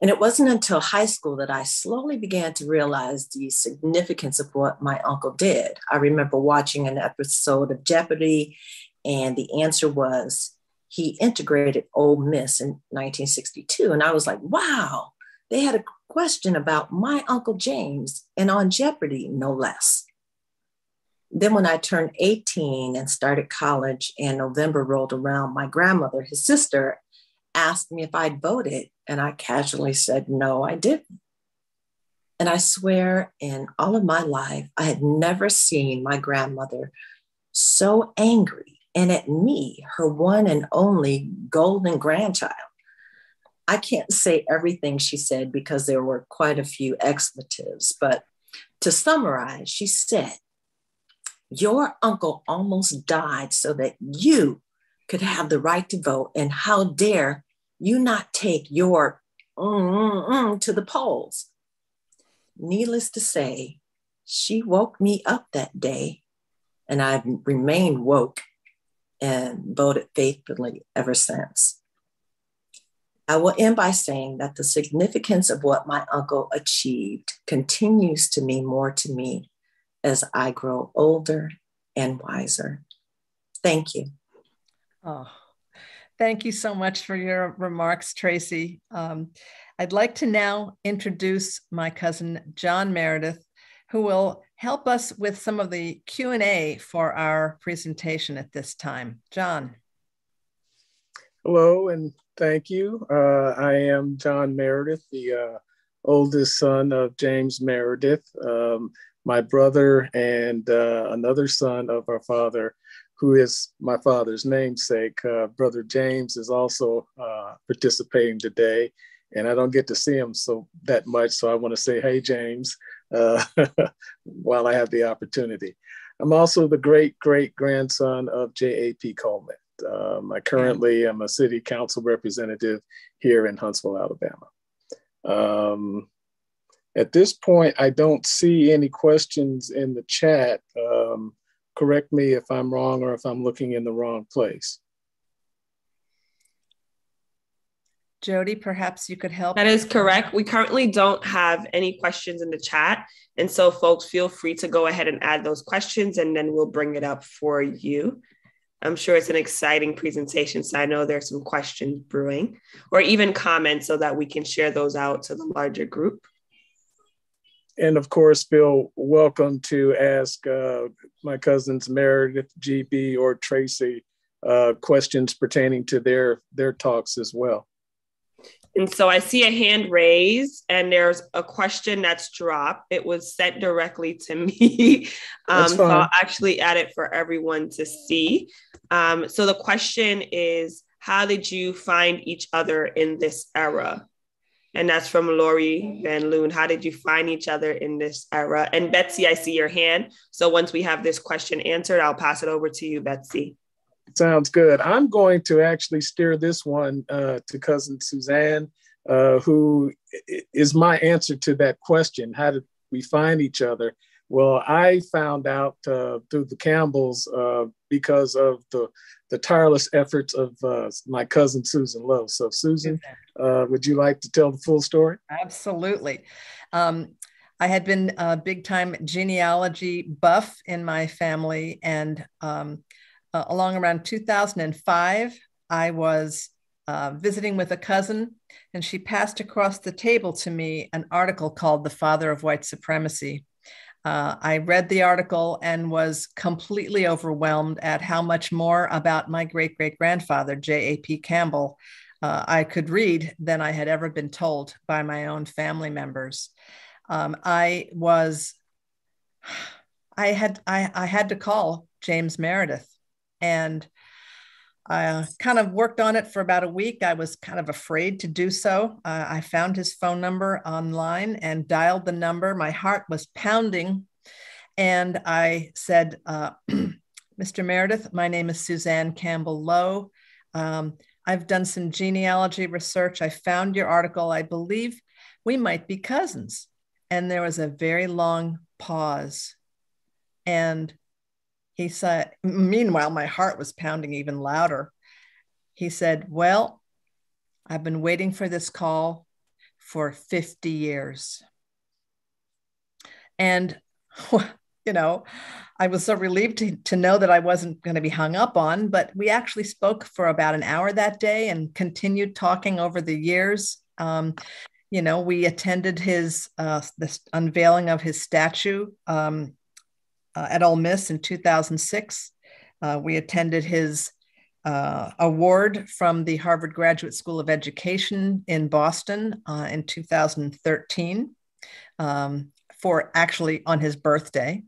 And it wasn't until high school that I slowly began to realize the significance of what my uncle did. I remember watching an episode of Jeopardy, and the answer was he integrated Ole Miss in 1962. And I was like, wow, they had a question about my Uncle James and on Jeopardy, no less. Then when I turned 18 and started college and November rolled around, my grandmother, his sister, asked me if I'd voted, and I casually said, no, I didn't. And I swear in all of my life, I had never seen my grandmother so angry, and at me, her one and only golden grandchild. I can't say everything she said because there were quite a few expletives, but to summarize, she said, your uncle almost died so that you could have the right to vote, and how dare you not take your to the polls. Needless to say, she woke me up that day, and I've remained woke and voted faithfully ever since. I will end by saying that the significance of what my uncle achieved continues to mean more to me as I grow older and wiser. Thank you. Oh, thank you so much for your remarks, Tracy. I'd like to now introduce my cousin, John Meredith, who will help us with some of the Q&A for our presentation at this time. John. Hello, and thank you. I am John Meredith, the oldest son of James Meredith, my brother, and another son of our father, who is my father's namesake. Brother James is also participating today, and I don't get to see him that much, so I want to say, hey, James, while I have the opportunity. I'm also the great-great-grandson of J.A.P. Coleman. I currently am a city council representative here in Huntsville, Alabama. At this point, I don't see any questions in the chat. Correct me if I'm wrong or if I'm looking in the wrong place. Jodi, perhaps you could help. That is correct. We currently don't have any questions in the chat. And so folks, feel free to go ahead and add those questions, and then we'll bring it up for you. I'm sure it's an exciting presentation, so I know there's some questions brewing, or even comments, so that we can share those out to the larger group. And of course, feel welcome to ask my cousins Meredith, GB, or Tracy questions pertaining to their talks as well. And so I see a hand raised, and there's a question that's dropped. It was sent directly to me. So I'll actually add it for everyone to see. So the question is, how did you find each other in this era? And that's from Lori Van Loon. How did you find each other in this era? And Betsy, I see your hand. So once we have this question answered, I'll pass it over to you, Betsy. Sounds good. I'm going to actually steer this one to cousin Suzanne, who is my answer to that question. How did we find each other? Well, I found out through the Campbells because of the tireless efforts of my cousin, Susan Lowe. So Susan, would you like to tell the full story? Absolutely. I had been a big time genealogy buff in my family, and along around 2005, I was visiting with a cousin, and she passed across the table to me an article called The Father of White Supremacy. I read the article and was completely overwhelmed at how much more about my great-great-grandfather, J.A.P. Campbell, I could read than I had ever been told by my own family members. I had to call James Meredith. And I kind of worked on it for about a week. I was kind of afraid to do so. I found his phone number online and dialed the number. My heart was pounding. And I said, Mr. Meredith, my name is Suzanne Campbell Lowe. I've done some genealogy research. I found your article. I believe we might be cousins. And there was a very long pause. And he said, meanwhile, my heart was pounding even louder. He said, well, I've been waiting for this call for 50 years. And, you know, I was so relieved to know that I wasn't going to be hung up on, but we actually spoke for about an hour that day and continued talking over the years. You know, we attended his this unveiling of his statue at Ole Miss in 2006. We attended his award from the Harvard Graduate School of Education in Boston in 2013 for actually on his birthday.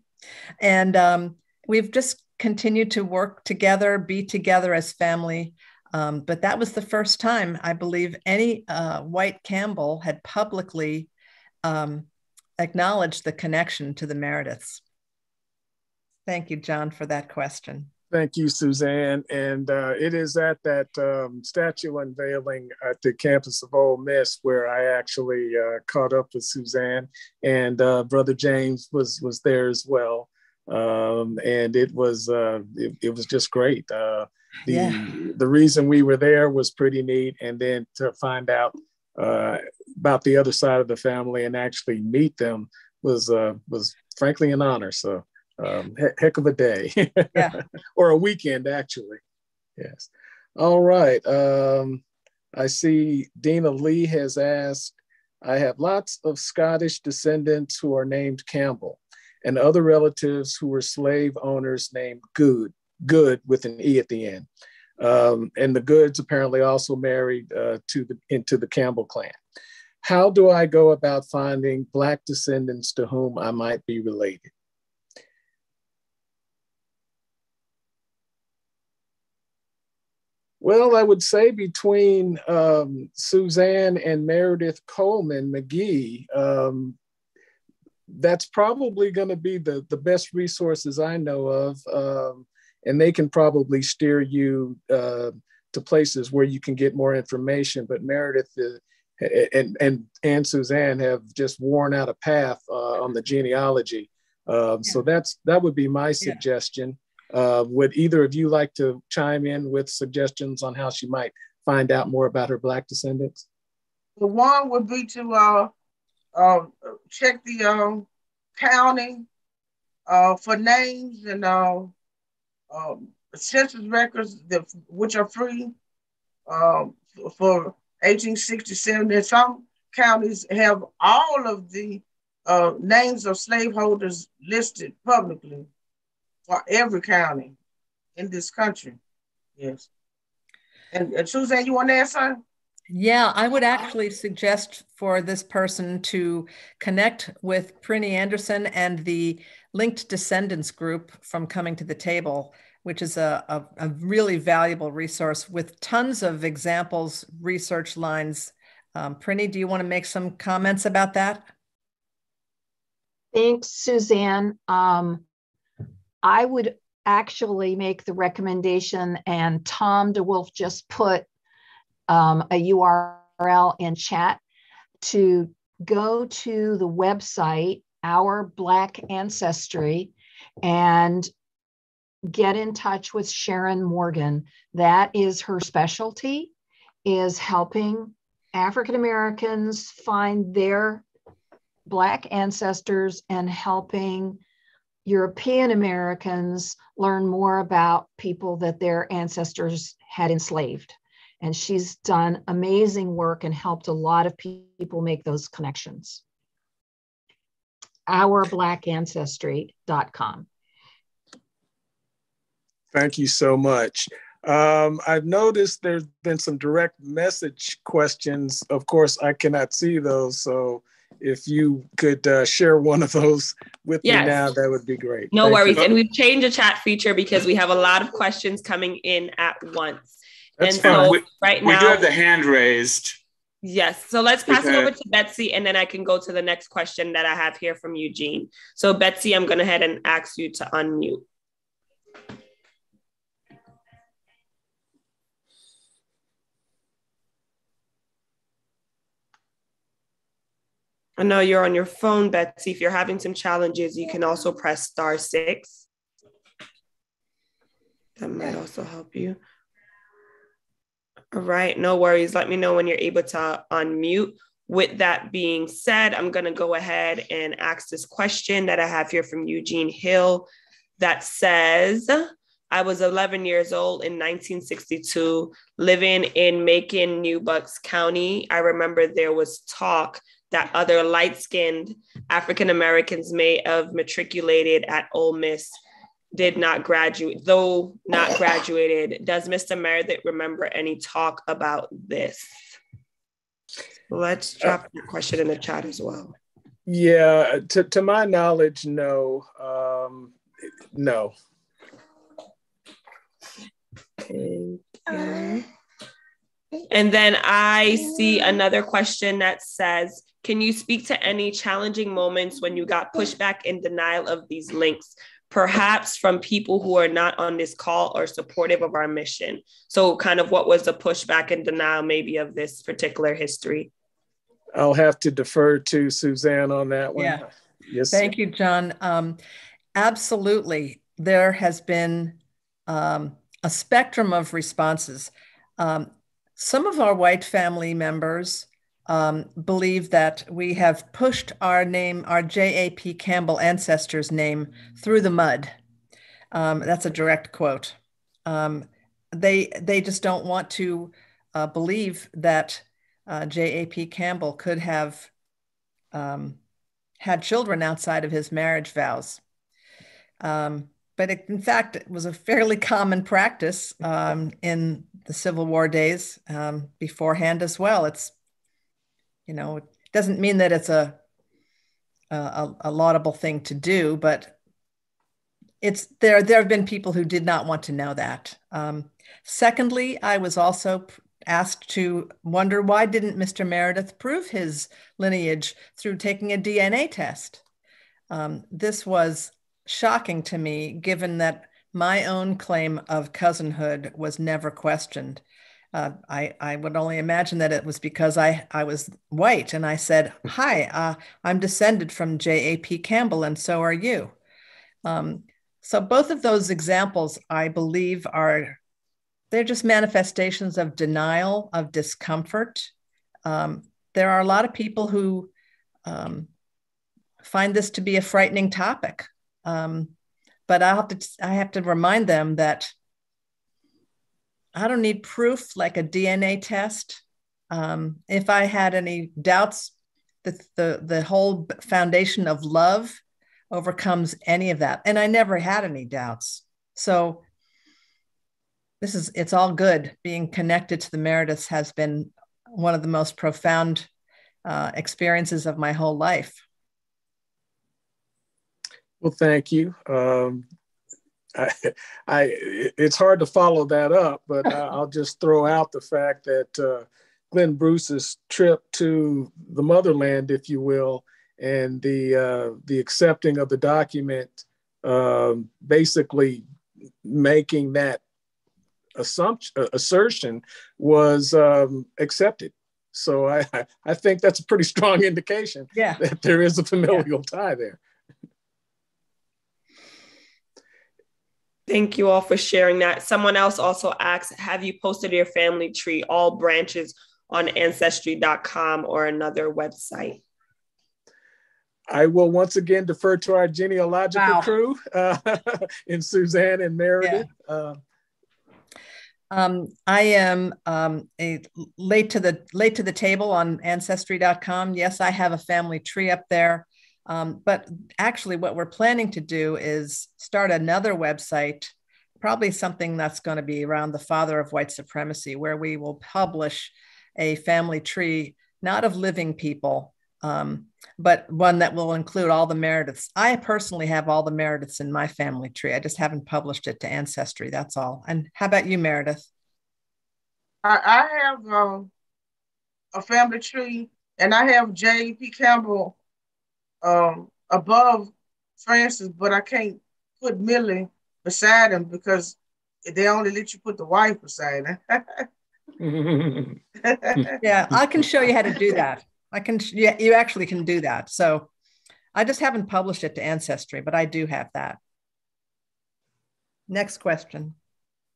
And we've just continued to work together, be together as family. But that was the first time, I believe, any white Campbell had publicly acknowledged the connection to the Merediths. Thank you, John, for that question. Thank you, Suzanne. And it is at that statue unveiling at the campus of Ole Miss where I actually caught up with Suzanne, and Brother James was there as well. And it was just great. The reason we were there was pretty neat. And then to find out about the other side of the family and actually meet them was frankly an honor. So heck of a day. Yeah. Or a weekend, actually. Yes. All right. I see Dina Lee has asked, I have lots of Scottish descendants who are named Campbell and other relatives who were slave owners named Good with an E at the end. And the Goods apparently also married into the Campbell clan. How do I go about finding Black descendants to whom I might be related? Well, I would say between Suzanne and Meredith Coleman McGee, that's probably going to be the best resources I know of. And they can probably steer you to places where you can get more information. But Meredith and Suzanne have just worn out a path on the genealogy. So that would be my suggestion. Would either of you like to chime in with suggestions on how she might find out more about her Black descendants? The one would be to check the county for names and census records, which are free for 1867. And some counties have all of the names of slaveholders listed publicly for every county in this country. Yes. And Suzanne, you want to add something? Yeah, I would actually suggest for this person to connect with Prinny Anderson and the Linked Descendants Group from Coming to the Table, which is a really valuable resource with tons of examples, research lines. Prinny, do you want to make some comments about that? Thanks, Suzanne. I would actually make the recommendation, and Tom DeWolf just put a URL in chat, to go to the website, Our Black Ancestry, and get in touch with Sharon Morgan. That is her specialty, is helping African-Americans find their Black ancestors and helping European-Americans learn more about people that their ancestors had enslaved. And she's done amazing work and helped a lot of people make those connections. OurBlackAncestry.com. Thank you so much. I've noticed there's been some direct message questions. Of course, I cannot see those. So if you could share one of those with me now, that would be great. No worries. And we've changed the chat feature because we have a lot of questions coming in at once. That's and fun. So we do have the hand raised. Yes. So let's pass it over to Betsy, and then I can go to the next question that I have here from Eugene. So Betsy, I'm going to ahead and ask you to unmute. I know you're on your phone, Betsy. If you're having some challenges, you can also press *6. That might also help you. All right, no worries. Let me know when you're able to unmute. With that being said, I'm going to go ahead and ask this question that I have here from Eugene Hill that says, I was 11 years old in 1962, living in Macon, New Bucks County. I remember there was talk that other light-skinned African-Americans may have matriculated at Ole Miss. did not graduate, though not graduated. Does Mr. Meredith remember any talk about this? Let's drop the question in the chat as well. Yeah, to my knowledge, no. No. Okay. And then I see another question that says, can you speak to any challenging moments when you got pushback and denial of these links, perhaps from people who are not on this call or supportive of our mission? So kind of what was the pushback and denial maybe of this particular history? I'll have to defer to Suzanne on that one. Yeah. Yes. Thank you, John. Absolutely. There has been a spectrum of responses. Some of our white family members believe that we have pushed our name, our J.A.P. Campbell ancestor's name, through the mud. That's a direct quote. They just don't want to believe that J.A.P. Campbell could have had children outside of his marriage vows. But it, in fact, it was a fairly common practice in the Civil War days beforehand as well. It's, you know, it doesn't mean that it's a laudable thing to do, but it's there have been people who did not want to know that. Secondly, I was also asked to wonder, why didn't Mr. Meredith prove his lineage through taking a DNA test? This was shocking to me, given that my own claim of cousinhood was never questioned. I would only imagine that it was because I was white and I said, hi, I'm descended from J.A.P. Campbell and so are you. So both of those examples, I believe, they're just manifestations of denial, of discomfort. There are a lot of people who find this to be a frightening topic. But I have to remind them that I don't need proof like a DNA test. If I had any doubts, the whole foundation of love overcomes any of that. And I never had any doubts. So it's all good. Being connected to the Merediths has been one of the most profound experiences of my whole life. Well, thank you. It's hard to follow that up, but I'll just throw out the fact that Glenn Bruce's trip to the motherland, if you will, and the accepting of the document, basically making that assertion was accepted. So I think that's a pretty strong indication that there is a familial tie there. Thank you all for sharing that. Someone else also asks, have you posted your family tree, all branches, on Ancestry.com or another website? I will once again defer to our genealogical crew in Suzanne and Meredith. Yeah. I am late to the table on Ancestry.com. Yes, I have a family tree up there. But actually what we're planning to do is start another website, probably something that's going to be around the father of white supremacy, where we will publish a family tree, not of living people, but one that will include all the Merediths. I personally have all the Merediths in my family tree. I just haven't published it to Ancestry. That's all. And how about you, Meredith? I have a family tree, and I have J.A.P. Campbell above Francis, but I can't put Millie beside him because they only let you put the wife beside him. Yeah, I can show you how to do that. You actually can do that. So I just haven't published it to Ancestry, but I do have that. Next question.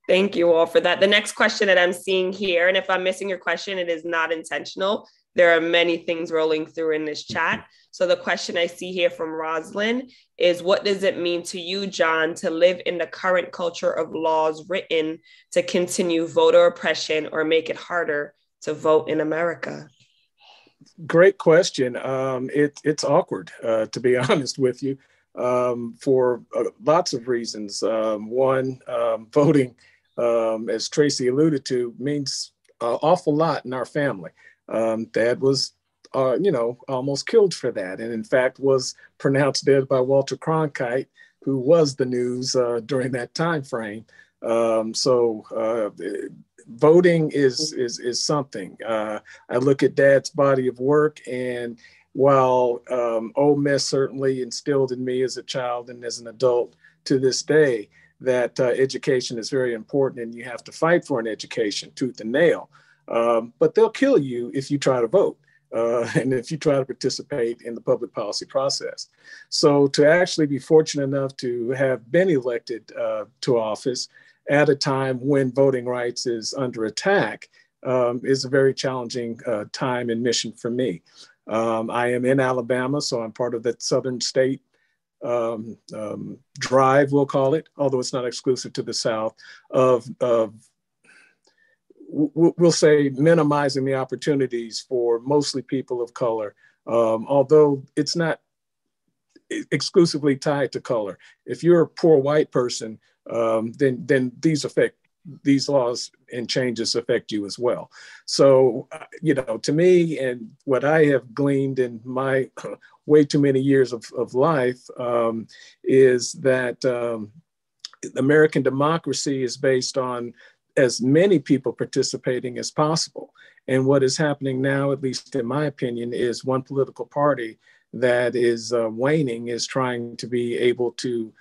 Thank you all for that. The next question that I'm seeing here, and if I'm missing your question, it is not intentional. There are many things rolling through in this chat. So the question I see here from Roslyn is, what does it mean to you, John, to live in the current culture of laws written to continue voter oppression or make it harder to vote in America? Great question. It's awkward, to be honest with you. for lots of reasons. One, voting, as Tracy alluded to, means an awful lot in our family. Dad was, you know, almost killed for that, and in fact was pronounced dead by Walter Cronkite, who was the news during that time frame. Voting is something. I look at Dad's body of work, and while Ole Miss certainly instilled in me as a child and as an adult to this day that education is very important and you have to fight for an education tooth and nail. But they'll kill you if you try to vote and if you try to participate in the public policy process. So to actually be fortunate enough to have been elected to office at a time when voting rights is under attack is a very challenging time and mission for me. I am in Alabama, so I'm part of that Southern state drive, we'll call it, although it's not exclusive to the South, of we'll say minimizing the opportunities for mostly people of color, although it's not exclusively tied to color. If you're a poor white person, then these laws and changes affect you as well. So, you know, to me and what I have gleaned in my way too many years of life is that American democracy is based on as many people participating as possible. And what is happening now, at least in my opinion, is one political party that is waning is trying to be able to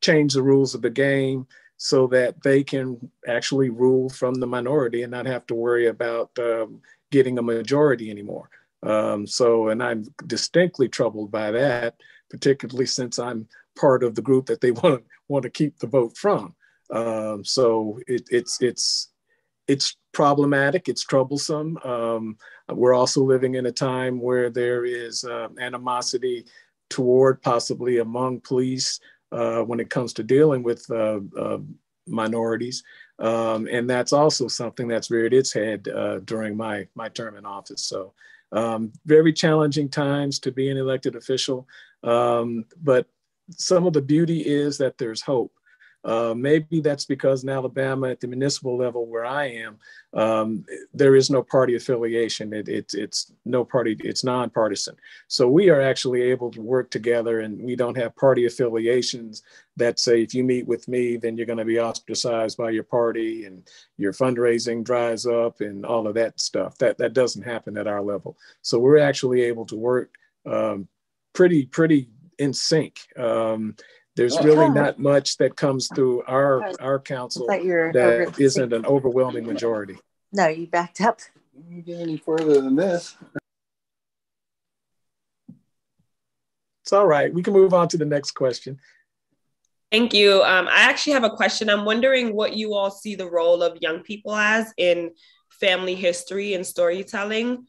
change the rules of the game so that they can actually rule from the minority and not have to worry about getting a majority anymore. And I'm distinctly troubled by that, particularly since I'm part of the group that they want to keep the vote from. It's problematic, it's troublesome. We're also living in a time where there is animosity toward possibly among police when it comes to dealing with minorities. And that's also something that's reared its head during my term in office. So very challenging times to be an elected official. But some of the beauty is that there's hope. Maybe that's because in Alabama at the municipal level where I am, there is no party affiliation. It's no party, it's nonpartisan. So we are actually able to work together, and we don't have party affiliations that say, if you meet with me, then you're going to be ostracized by your party and your fundraising dries up and all of that stuff. That doesn't happen at our level. So we're actually able to work pretty in sync. There's really not much that comes through our council that isn't an overwhelming majority. No, you backed up. You didn't get any further than this. It's all right. We can move on to the next question. Thank you. I actually have a question. I'm wondering what you all see the role of young people as in family history and storytelling.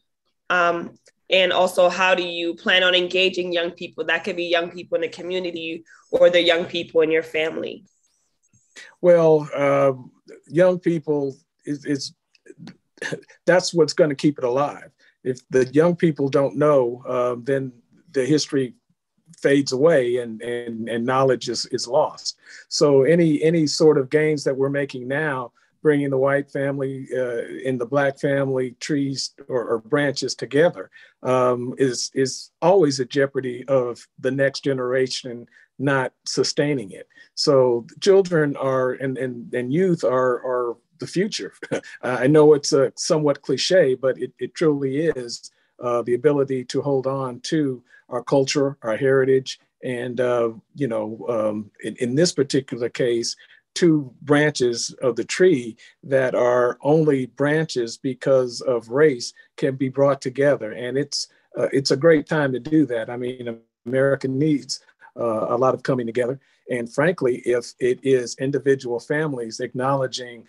And also, how do you plan on engaging young people? That could be young people in the community or the young people in your family. Well, young people, that's what's going to keep it alive. If the young people don't know, then the history fades away and knowledge is lost. So any sort of gains that we're making now, bringing the white family and the black family trees or branches together is always a jeopardy of the next generation not sustaining it. So children are and youth are the future. I know it's a somewhat cliche, but it truly is the ability to hold on to our culture, our heritage, and in this particular case, two branches of the tree that are only branches because of race can be brought together. And it's a great time to do that. I mean, America needs a lot of coming together. And frankly, if it is individual families acknowledging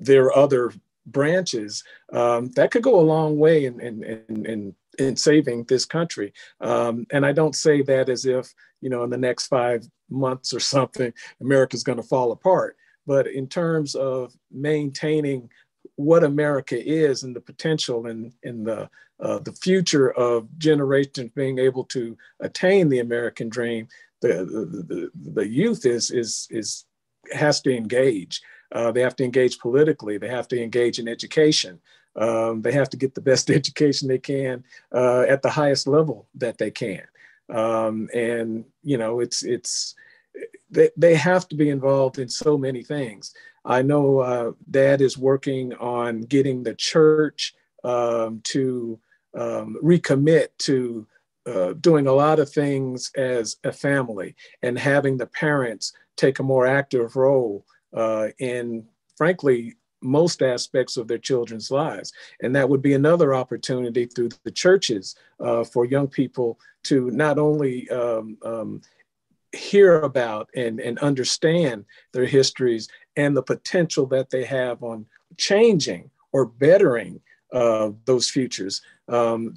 their other branches, that could go a long way in saving this country. And I don't say that as if, you know, in the next 5 months or something, America's going to fall apart. But in terms of maintaining what America is and the potential and in the future of generations being able to attain the American dream, the youth has to engage. They have to engage politically. They have to engage in education. They have to get the best education they can at the highest level that they can. And you know, they have to be involved in so many things. I know Dad is working on getting the church to recommit to doing a lot of things as a family and having the parents take a more active role in, frankly, most aspects of their children's lives. And that would be another opportunity through the churches for young people to not only hear about and understand their histories and the potential that they have on changing or bettering those futures.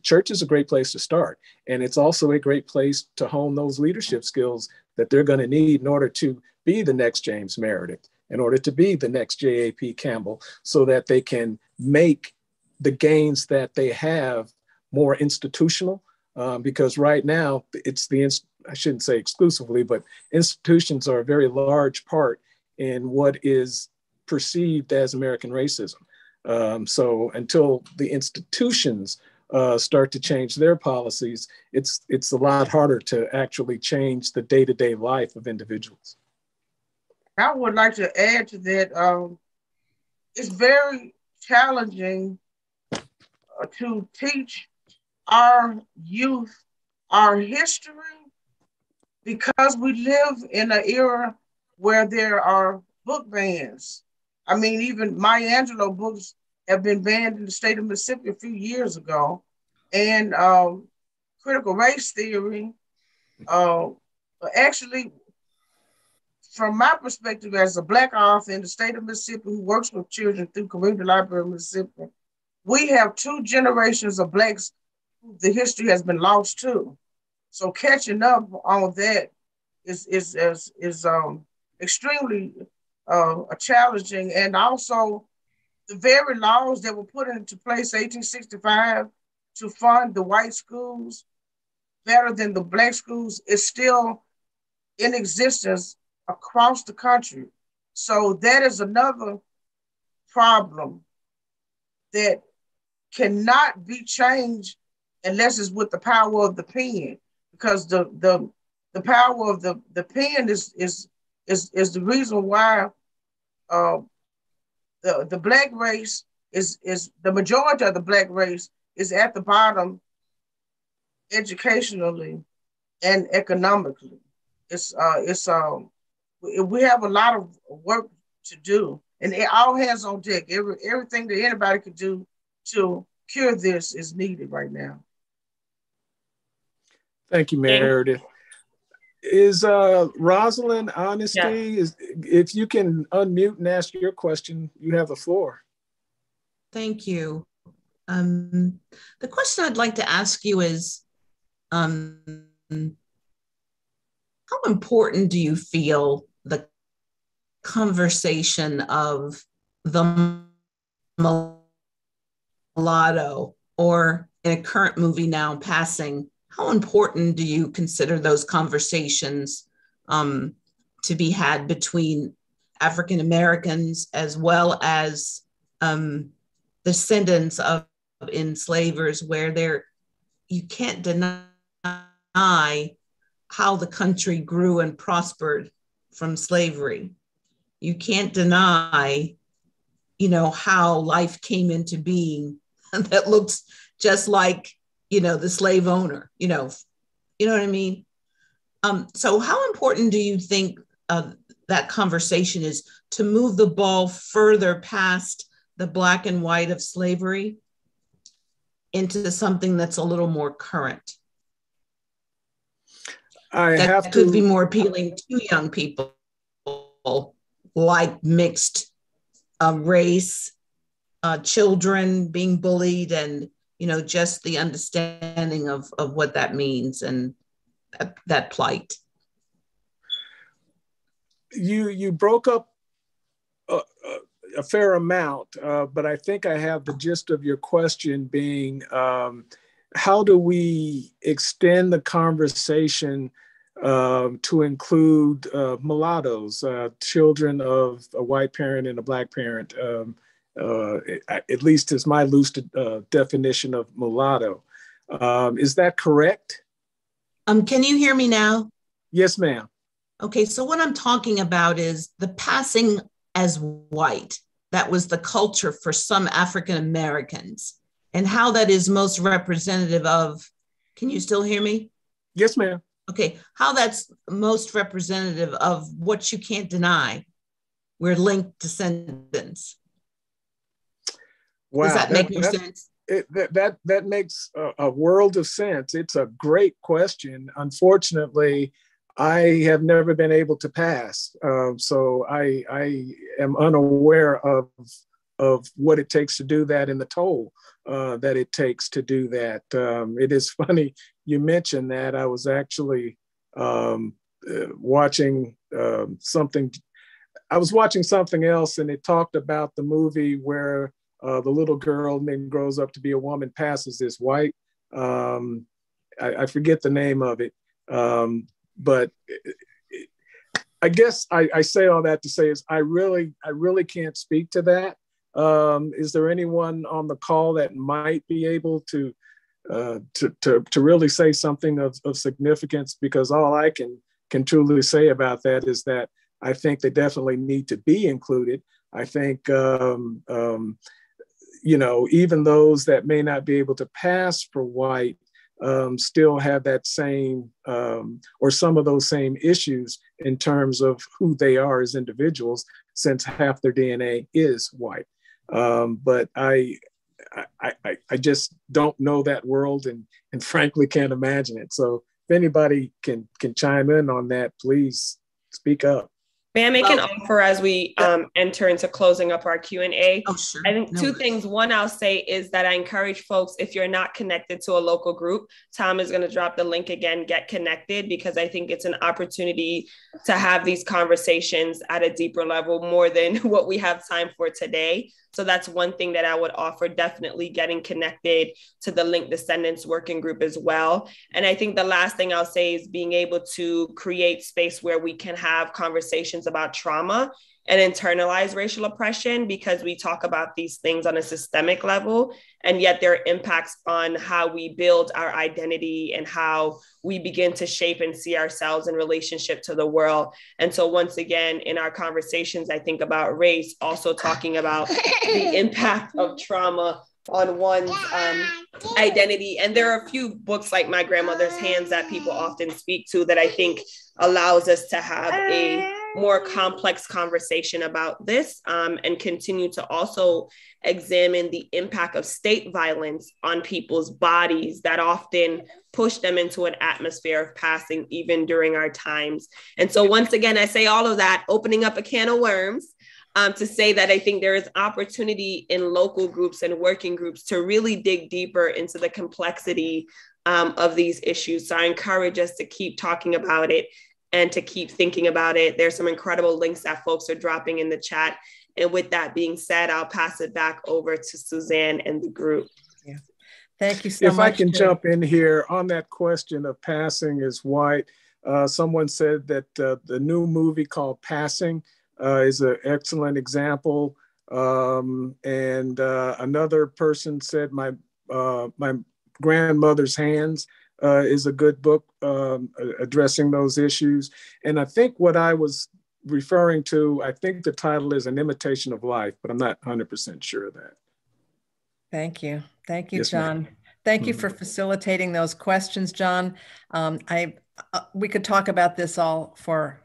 Church is a great place to start. And it's also a great place to hone those leadership skills that they're going to need in order to be the next James Meredith, in order to be the next J.A.P. Campbell, so that they can make the gains that they have more institutional. Because right now, it's I shouldn't say exclusively, but institutions are a very large part in what is perceived as American racism. So until the institutions start to change their policies, it's a lot harder to actually change the day-to-day life of individuals. I would like to add to that. It's very challenging to teach our youth our history, because we live in an era where there are book bans. I mean, even Maya Angelou books have been banned in the state of Mississippi a few years ago. And critical race theory, actually, from my perspective as a Black author in the state of Mississippi who works with children through Community Library of Mississippi, we have two generations of Blacks who the history has been lost to. So catching up on that is extremely challenging. And also the very laws that were put into place 1865 to fund the white schools better than the Black schools is still in existence across the country. So that is another problem that cannot be changed unless it's with the power of the pen, because the power of the pen is the reason why the Black race is the majority of the Black race is at the bottom educationally and economically. We have a lot of work to do, and all hands on deck. Everything that anybody could do to cure this is needed right now. Thank you, Meredith. Is Rosalind Honesty, if you can unmute and ask your question, you have the floor. Thank you. The question I'd like to ask you is, how important do you feel the conversation of the mulatto, or in a current movie now, Passing, how important do you consider those conversations to be had between African Americans as well as descendants of enslavers, where you can't deny how the country grew and prospered from slavery. You can't deny, how life came into being that looks just like, the slave owner, you know what I mean? So how important do you think that conversation is to move the ball further past the black and white of slavery into something that's a little more current? That could be more appealing to young people, like mixed race, children being bullied, and just the understanding of what that means and that plight. You broke up a fair amount, but I think I have the gist of your question being, how do we extend the conversation to include mulattoes, children of a white parent and a black parent, at least is my loose definition of mulatto. Is that correct? Can you hear me now? Yes, ma'am. Okay, so what I'm talking about is the passing as white. That was the culture for some African Americans, and how that is most representative of, can you still hear me? Yes, ma'am. Okay, how that's most representative of what you can't deny. We're linked descendants. Wow. Does that make more sense? That makes a world of sense. It's a great question. Unfortunately, I have never been able to pass. So I am unaware of what it takes to do that and the toll that it takes to do that. It is funny you mentioned that. I was actually watching something. I was watching something else, and it talked about the movie where the little girl then grows up to be a woman, passes this white, I forget the name of it, but I guess I say all that to say is I really can't speak to that. Is there anyone on the call that might be able to really say something of significance? Because all I can truly say about that is that I think they definitely need to be included. I think, you know, even those that may not be able to pass for white still have that same or some of those same issues in terms of who they are as individuals, since half their DNA is white. But I just don't know that world, and frankly can't imagine it. So if anybody can chime in on that, please speak up. May I make an offer as we enter into closing up our Q&A? Oh, sure. I think two things. One, I'll say is that I encourage folks, if you're not connected to a local group, Tom is going to drop the link again, get connected, because I think it's an opportunity to have these conversations at a deeper level, more than what we have time for today. So that's one thing that I would offer, definitely getting connected to the Linked Descendants Working Group as well. And I think the last thing I'll say is being able to create space where we can have conversations about trauma and internalized racial oppression, because we talk about these things on a systemic level, and yet there are impacts on how we build our identity and how we begin to shape and see ourselves in relationship to the world. And so once again, in our conversations, I think about race, also talking about the impact of trauma on one's identity. And there are a few books like My Grandmother's Hands that people often speak to that I think allows us to have a more complex conversation about this, and continue to also examine the impact of state violence on people's bodies that often push them into an atmosphere of passing, even during our times. And so once again, I say all of that, opening up a can of worms, to say that I think there is opportunity in local groups and working groups to really dig deeper into the complexity of these issues. So I encourage us to keep talking about it and to keep thinking about it. There's some incredible links that folks are dropping in the chat. And with that being said, I'll pass it back over to Suzanne and the group. Yeah. Thank you so much. If I can jump in here on that question of passing as white, someone said that the new movie called Passing is an excellent example. And another person said My Grandmother's Hands is a good book addressing those issues. And I think what I was referring to, I think the title is An Imitation of Life, but I'm not 100% sure of that. Thank you. Thank you, yes, John. Thank you for facilitating those questions, John. We could talk about this all for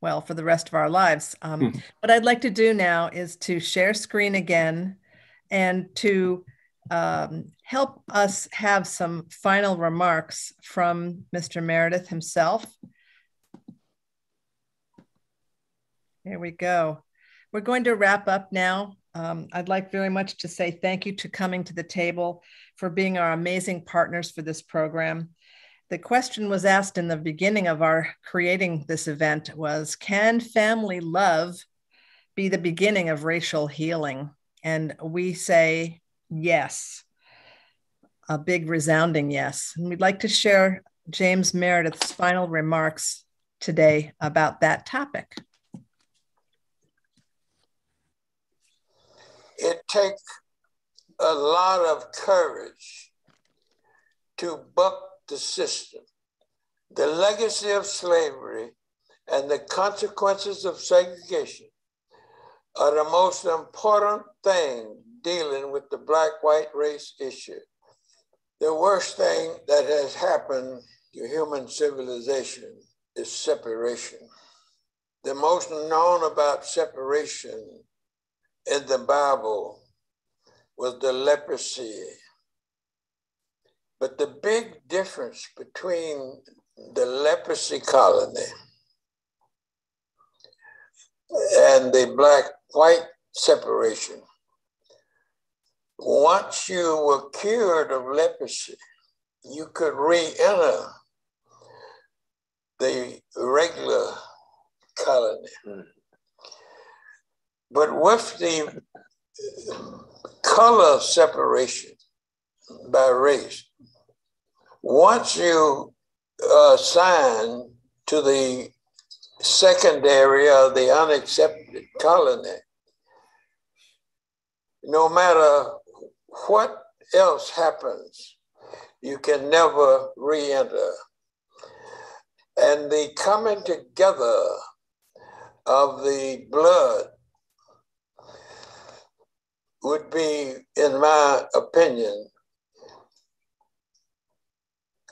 the rest of our lives. What I'd like to do now is to share screen again and to help us have some final remarks from Mr. Meredith himself. There we go. We're going to wrap up now. I'd like very much to say thank you to Coming to the Table for being our amazing partners for this program. The question was asked in the beginning of our creating this event was, can family love be the beginning of racial healing? And we say, yes, a big resounding yes. And we'd like to share James Meredith's final remarks today about that topic. It takes a lot of courage to buck the system. The legacy of slavery and the consequences of segregation are the most important thing dealing with the Black-white race issue. The worst thing that has happened to human civilization is separation. The most known about separation in the Bible was the leprosy. But the big difference between the leprosy colony and the Black-white separation, once you were cured of leprosy, you could re-enter the regular colony. But with the color separation by race, once you are assigned to the secondary of the unaccepted colony, no matter what else happens, you can never re-enter. And the coming together of the blood would be, in my opinion,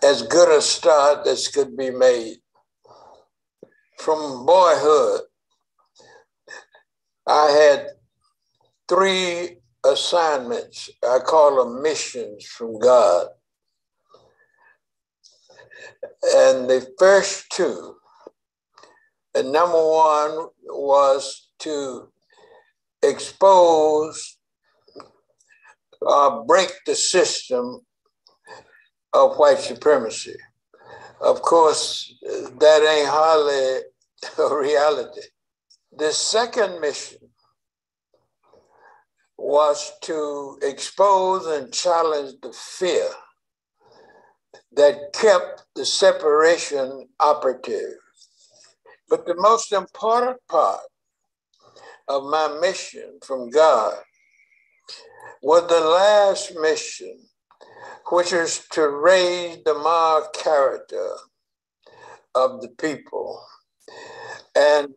as good a start as could be made. From boyhood, I had 3 assignments. I call them missions from God. And the first 2, and number 1 was to expose or break the system of white supremacy. Of course, that ain't hardly a reality. The second mission was to expose and challenge the fear that kept the separation operative. But the most important part of my mission from God was the last mission, which is to raise the moral character of the people. And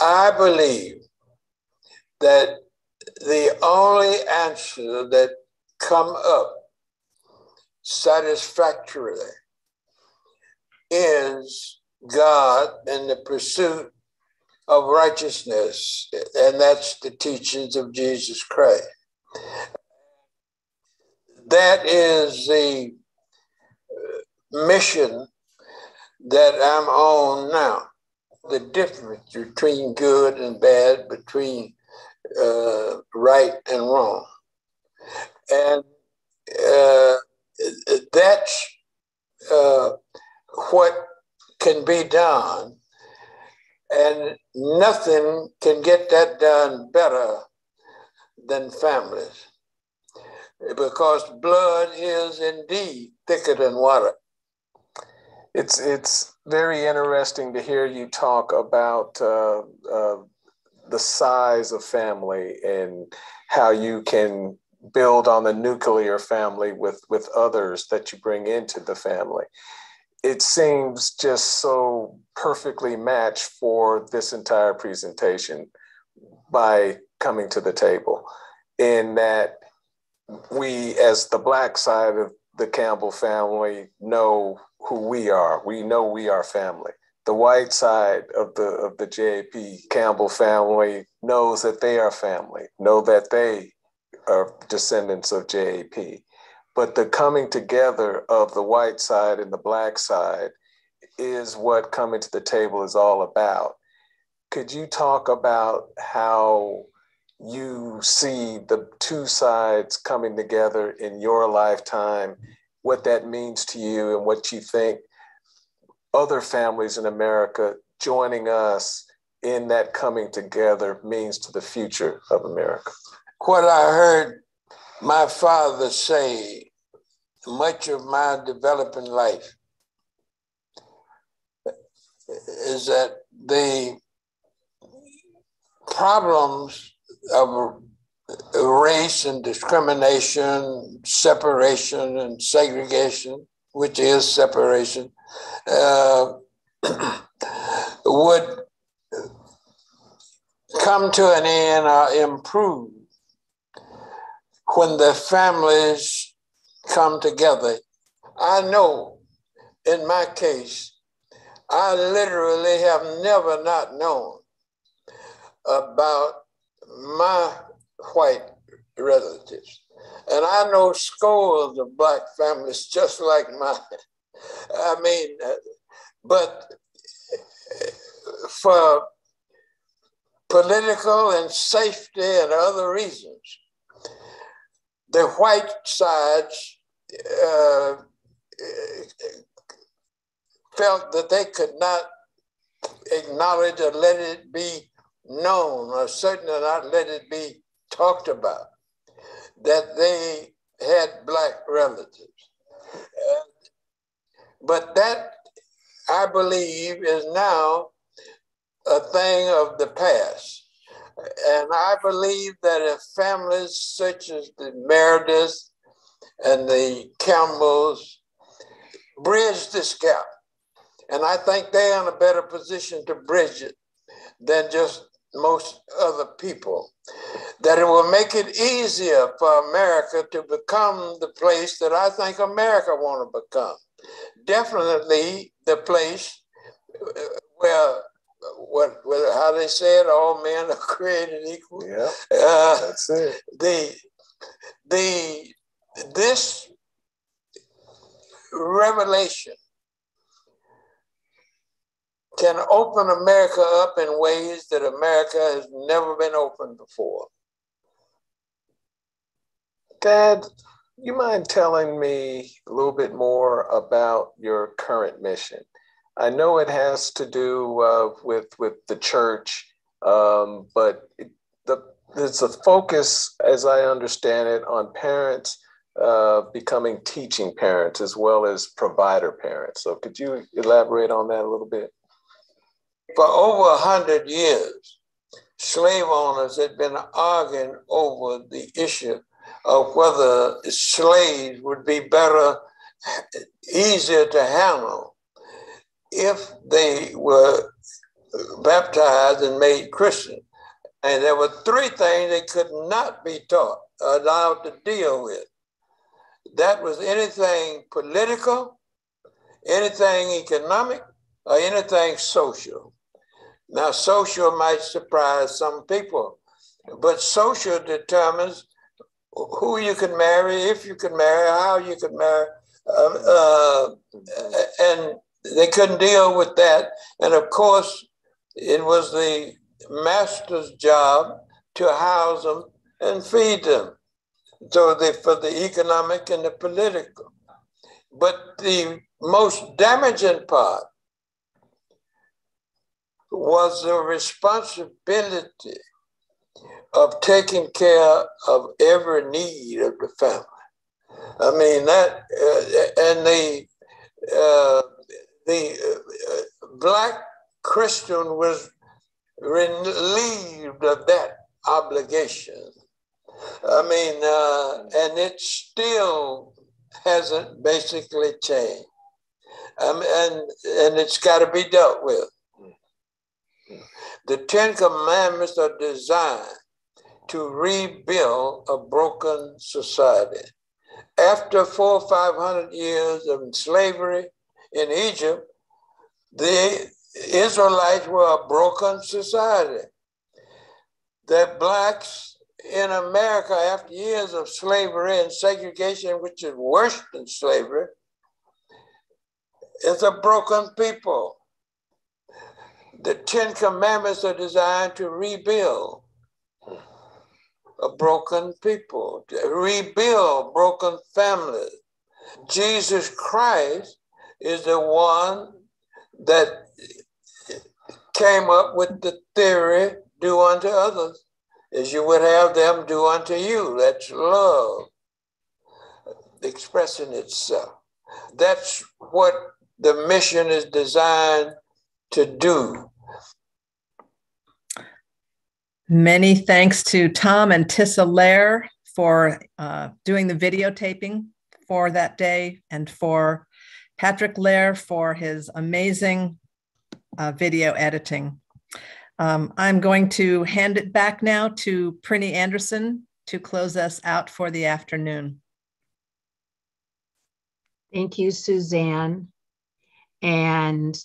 I believe that the only answer that come up satisfactorily is God and the pursuit of righteousness, and that's the teachings of Jesus Christ. That is the mission that I'm on now. The difference between good and bad, between right and wrong. And that's what can be done. And nothing can get that done better than families, because blood is indeed thicker than water. It's very interesting to hear you talk about the size of family and how you can build on the nuclear family with others that you bring into the family. It seems just so perfectly matched for this entire presentation by Coming to the Table, in that we, as the Black side of the Campbell family, know who we are. We know we are family. The white side of the JAP Campbell family knows that they are family, know that they are descendants of JAP. But the coming together of the white side and the Black side is what Coming to the Table is all about. Could you talk about how you see the 2 sides coming together in your lifetime, what that means to you, and what you think other families in America joining us in that coming together means to the future of America? What I heard my father say much of my developing life is that the problems of race and discrimination, separation and segregation, which is separation, would come to an end or improve when the families come together. I know in my case, I literally have never not known about my white relatives. And I know scores of black families just like mine. I mean, but for political and safety and other reasons, the white sides felt that they could not acknowledge or let it be known, or certainly not let it be talked about, that they had black relatives. But that, I believe, is now a thing of the past. And I believe that if families such as the Merediths and the Campbells bridge this gap, and I think they're in a better position to bridge it than just most other people, that it will make it easier for America to become the place that I think America wants to become. Definitely the place where, how they said, all men are created equal. Yeah, that's it. This revelation can open America up in ways that America has never been opened before. Dad, you mind telling me a little bit more about your current mission? I know it has to do with the church, but there's a focus, as I understand it, on parents becoming teaching parents as well as provider parents. So could you elaborate on that a little bit? For over 100 years, slave owners had been arguing over the issue of whether slaves would be better, easier to handle if they were baptized and made Christian. And there were three things they could not be taught, allowed to deal with. That was anything political, anything economic, or anything social. Now, social might surprise some people, but social determines who you can marry, if you can marry, how you can marry, and they couldn't deal with that. And of course, it was the master's job to house them and feed them. So for the economic and the political. But the most damaging part was the responsibility of taking care of every need of the family. I mean, that, and the Black Christian was relieved of that obligation. I mean, and it still hasn't basically changed. And it's got to be dealt with. The Ten Commandments are designed to rebuild a broken society. After 400 or 500 years of slavery in Egypt, the Israelites were a broken society. The blacks in America, after years of slavery and segregation, which is worse than slavery, is a broken people. The Ten Commandments are designed to rebuild a broken people, to rebuild broken families. Jesus Christ is the one that came up with the theory, do unto others as you would have them do unto you. That's love expressing itself. That's what the mission is designed to do. Many thanks to Tom and Tissa Lohr for doing the videotaping for that day, and for Patrick Lohr for his amazing video editing. I'm going to hand it back now to Prinny Anderson to close us out for the afternoon. Thank you, Suzanne. And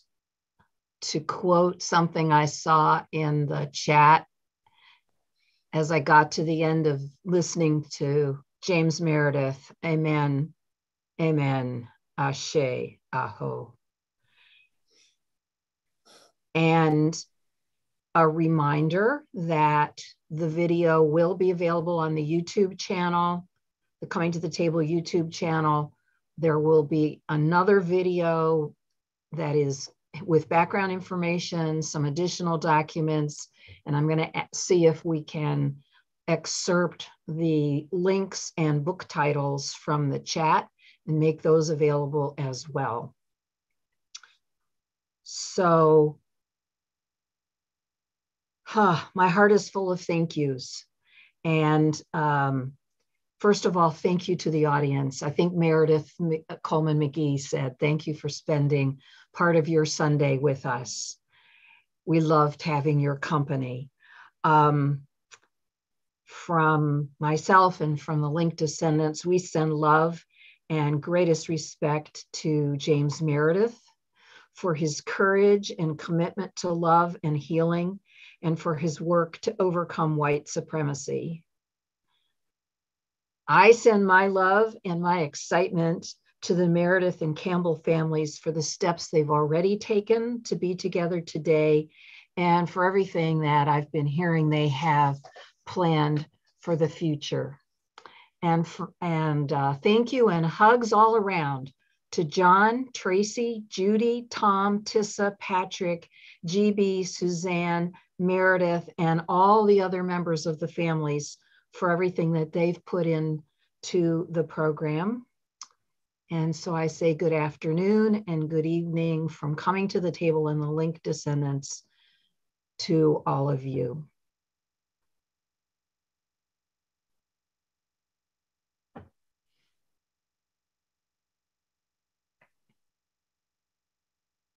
to quote something I saw in the chat as I got to the end of listening to James Meredith, amen, amen, ashe, aho. And a reminder that the video will be available on the YouTube channel, the Coming to the Table YouTube channel. There will be another video that is with background information, some additional documents, and I'm going to see if we can excerpt the links and book titles from the chat and make those available as well. So, my heart is full of thank yous. And first of all, thank you to the audience. I think Meredith Coleman McGee said, thank you for spending part of your Sunday with us. We loved having your company. From myself and from the Linked Descendants, we send love and greatest respect to James Meredith for his courage and commitment to love and healing, and for his work to overcome white supremacy. I send my love and my excitement to the Meredith and Campbell families for the steps they've already taken to be together today, and for everything that I've been hearing they have planned for the future. And, thank you, and hugs all around to John, Tracy, Judy, Tom, Tissa, Patrick, GB, Suzanne, Meredith, and all the other members of the families for everything that they've put into the program. And so I say good afternoon and good evening from Coming to the Table and the Linked Descendants to all of you.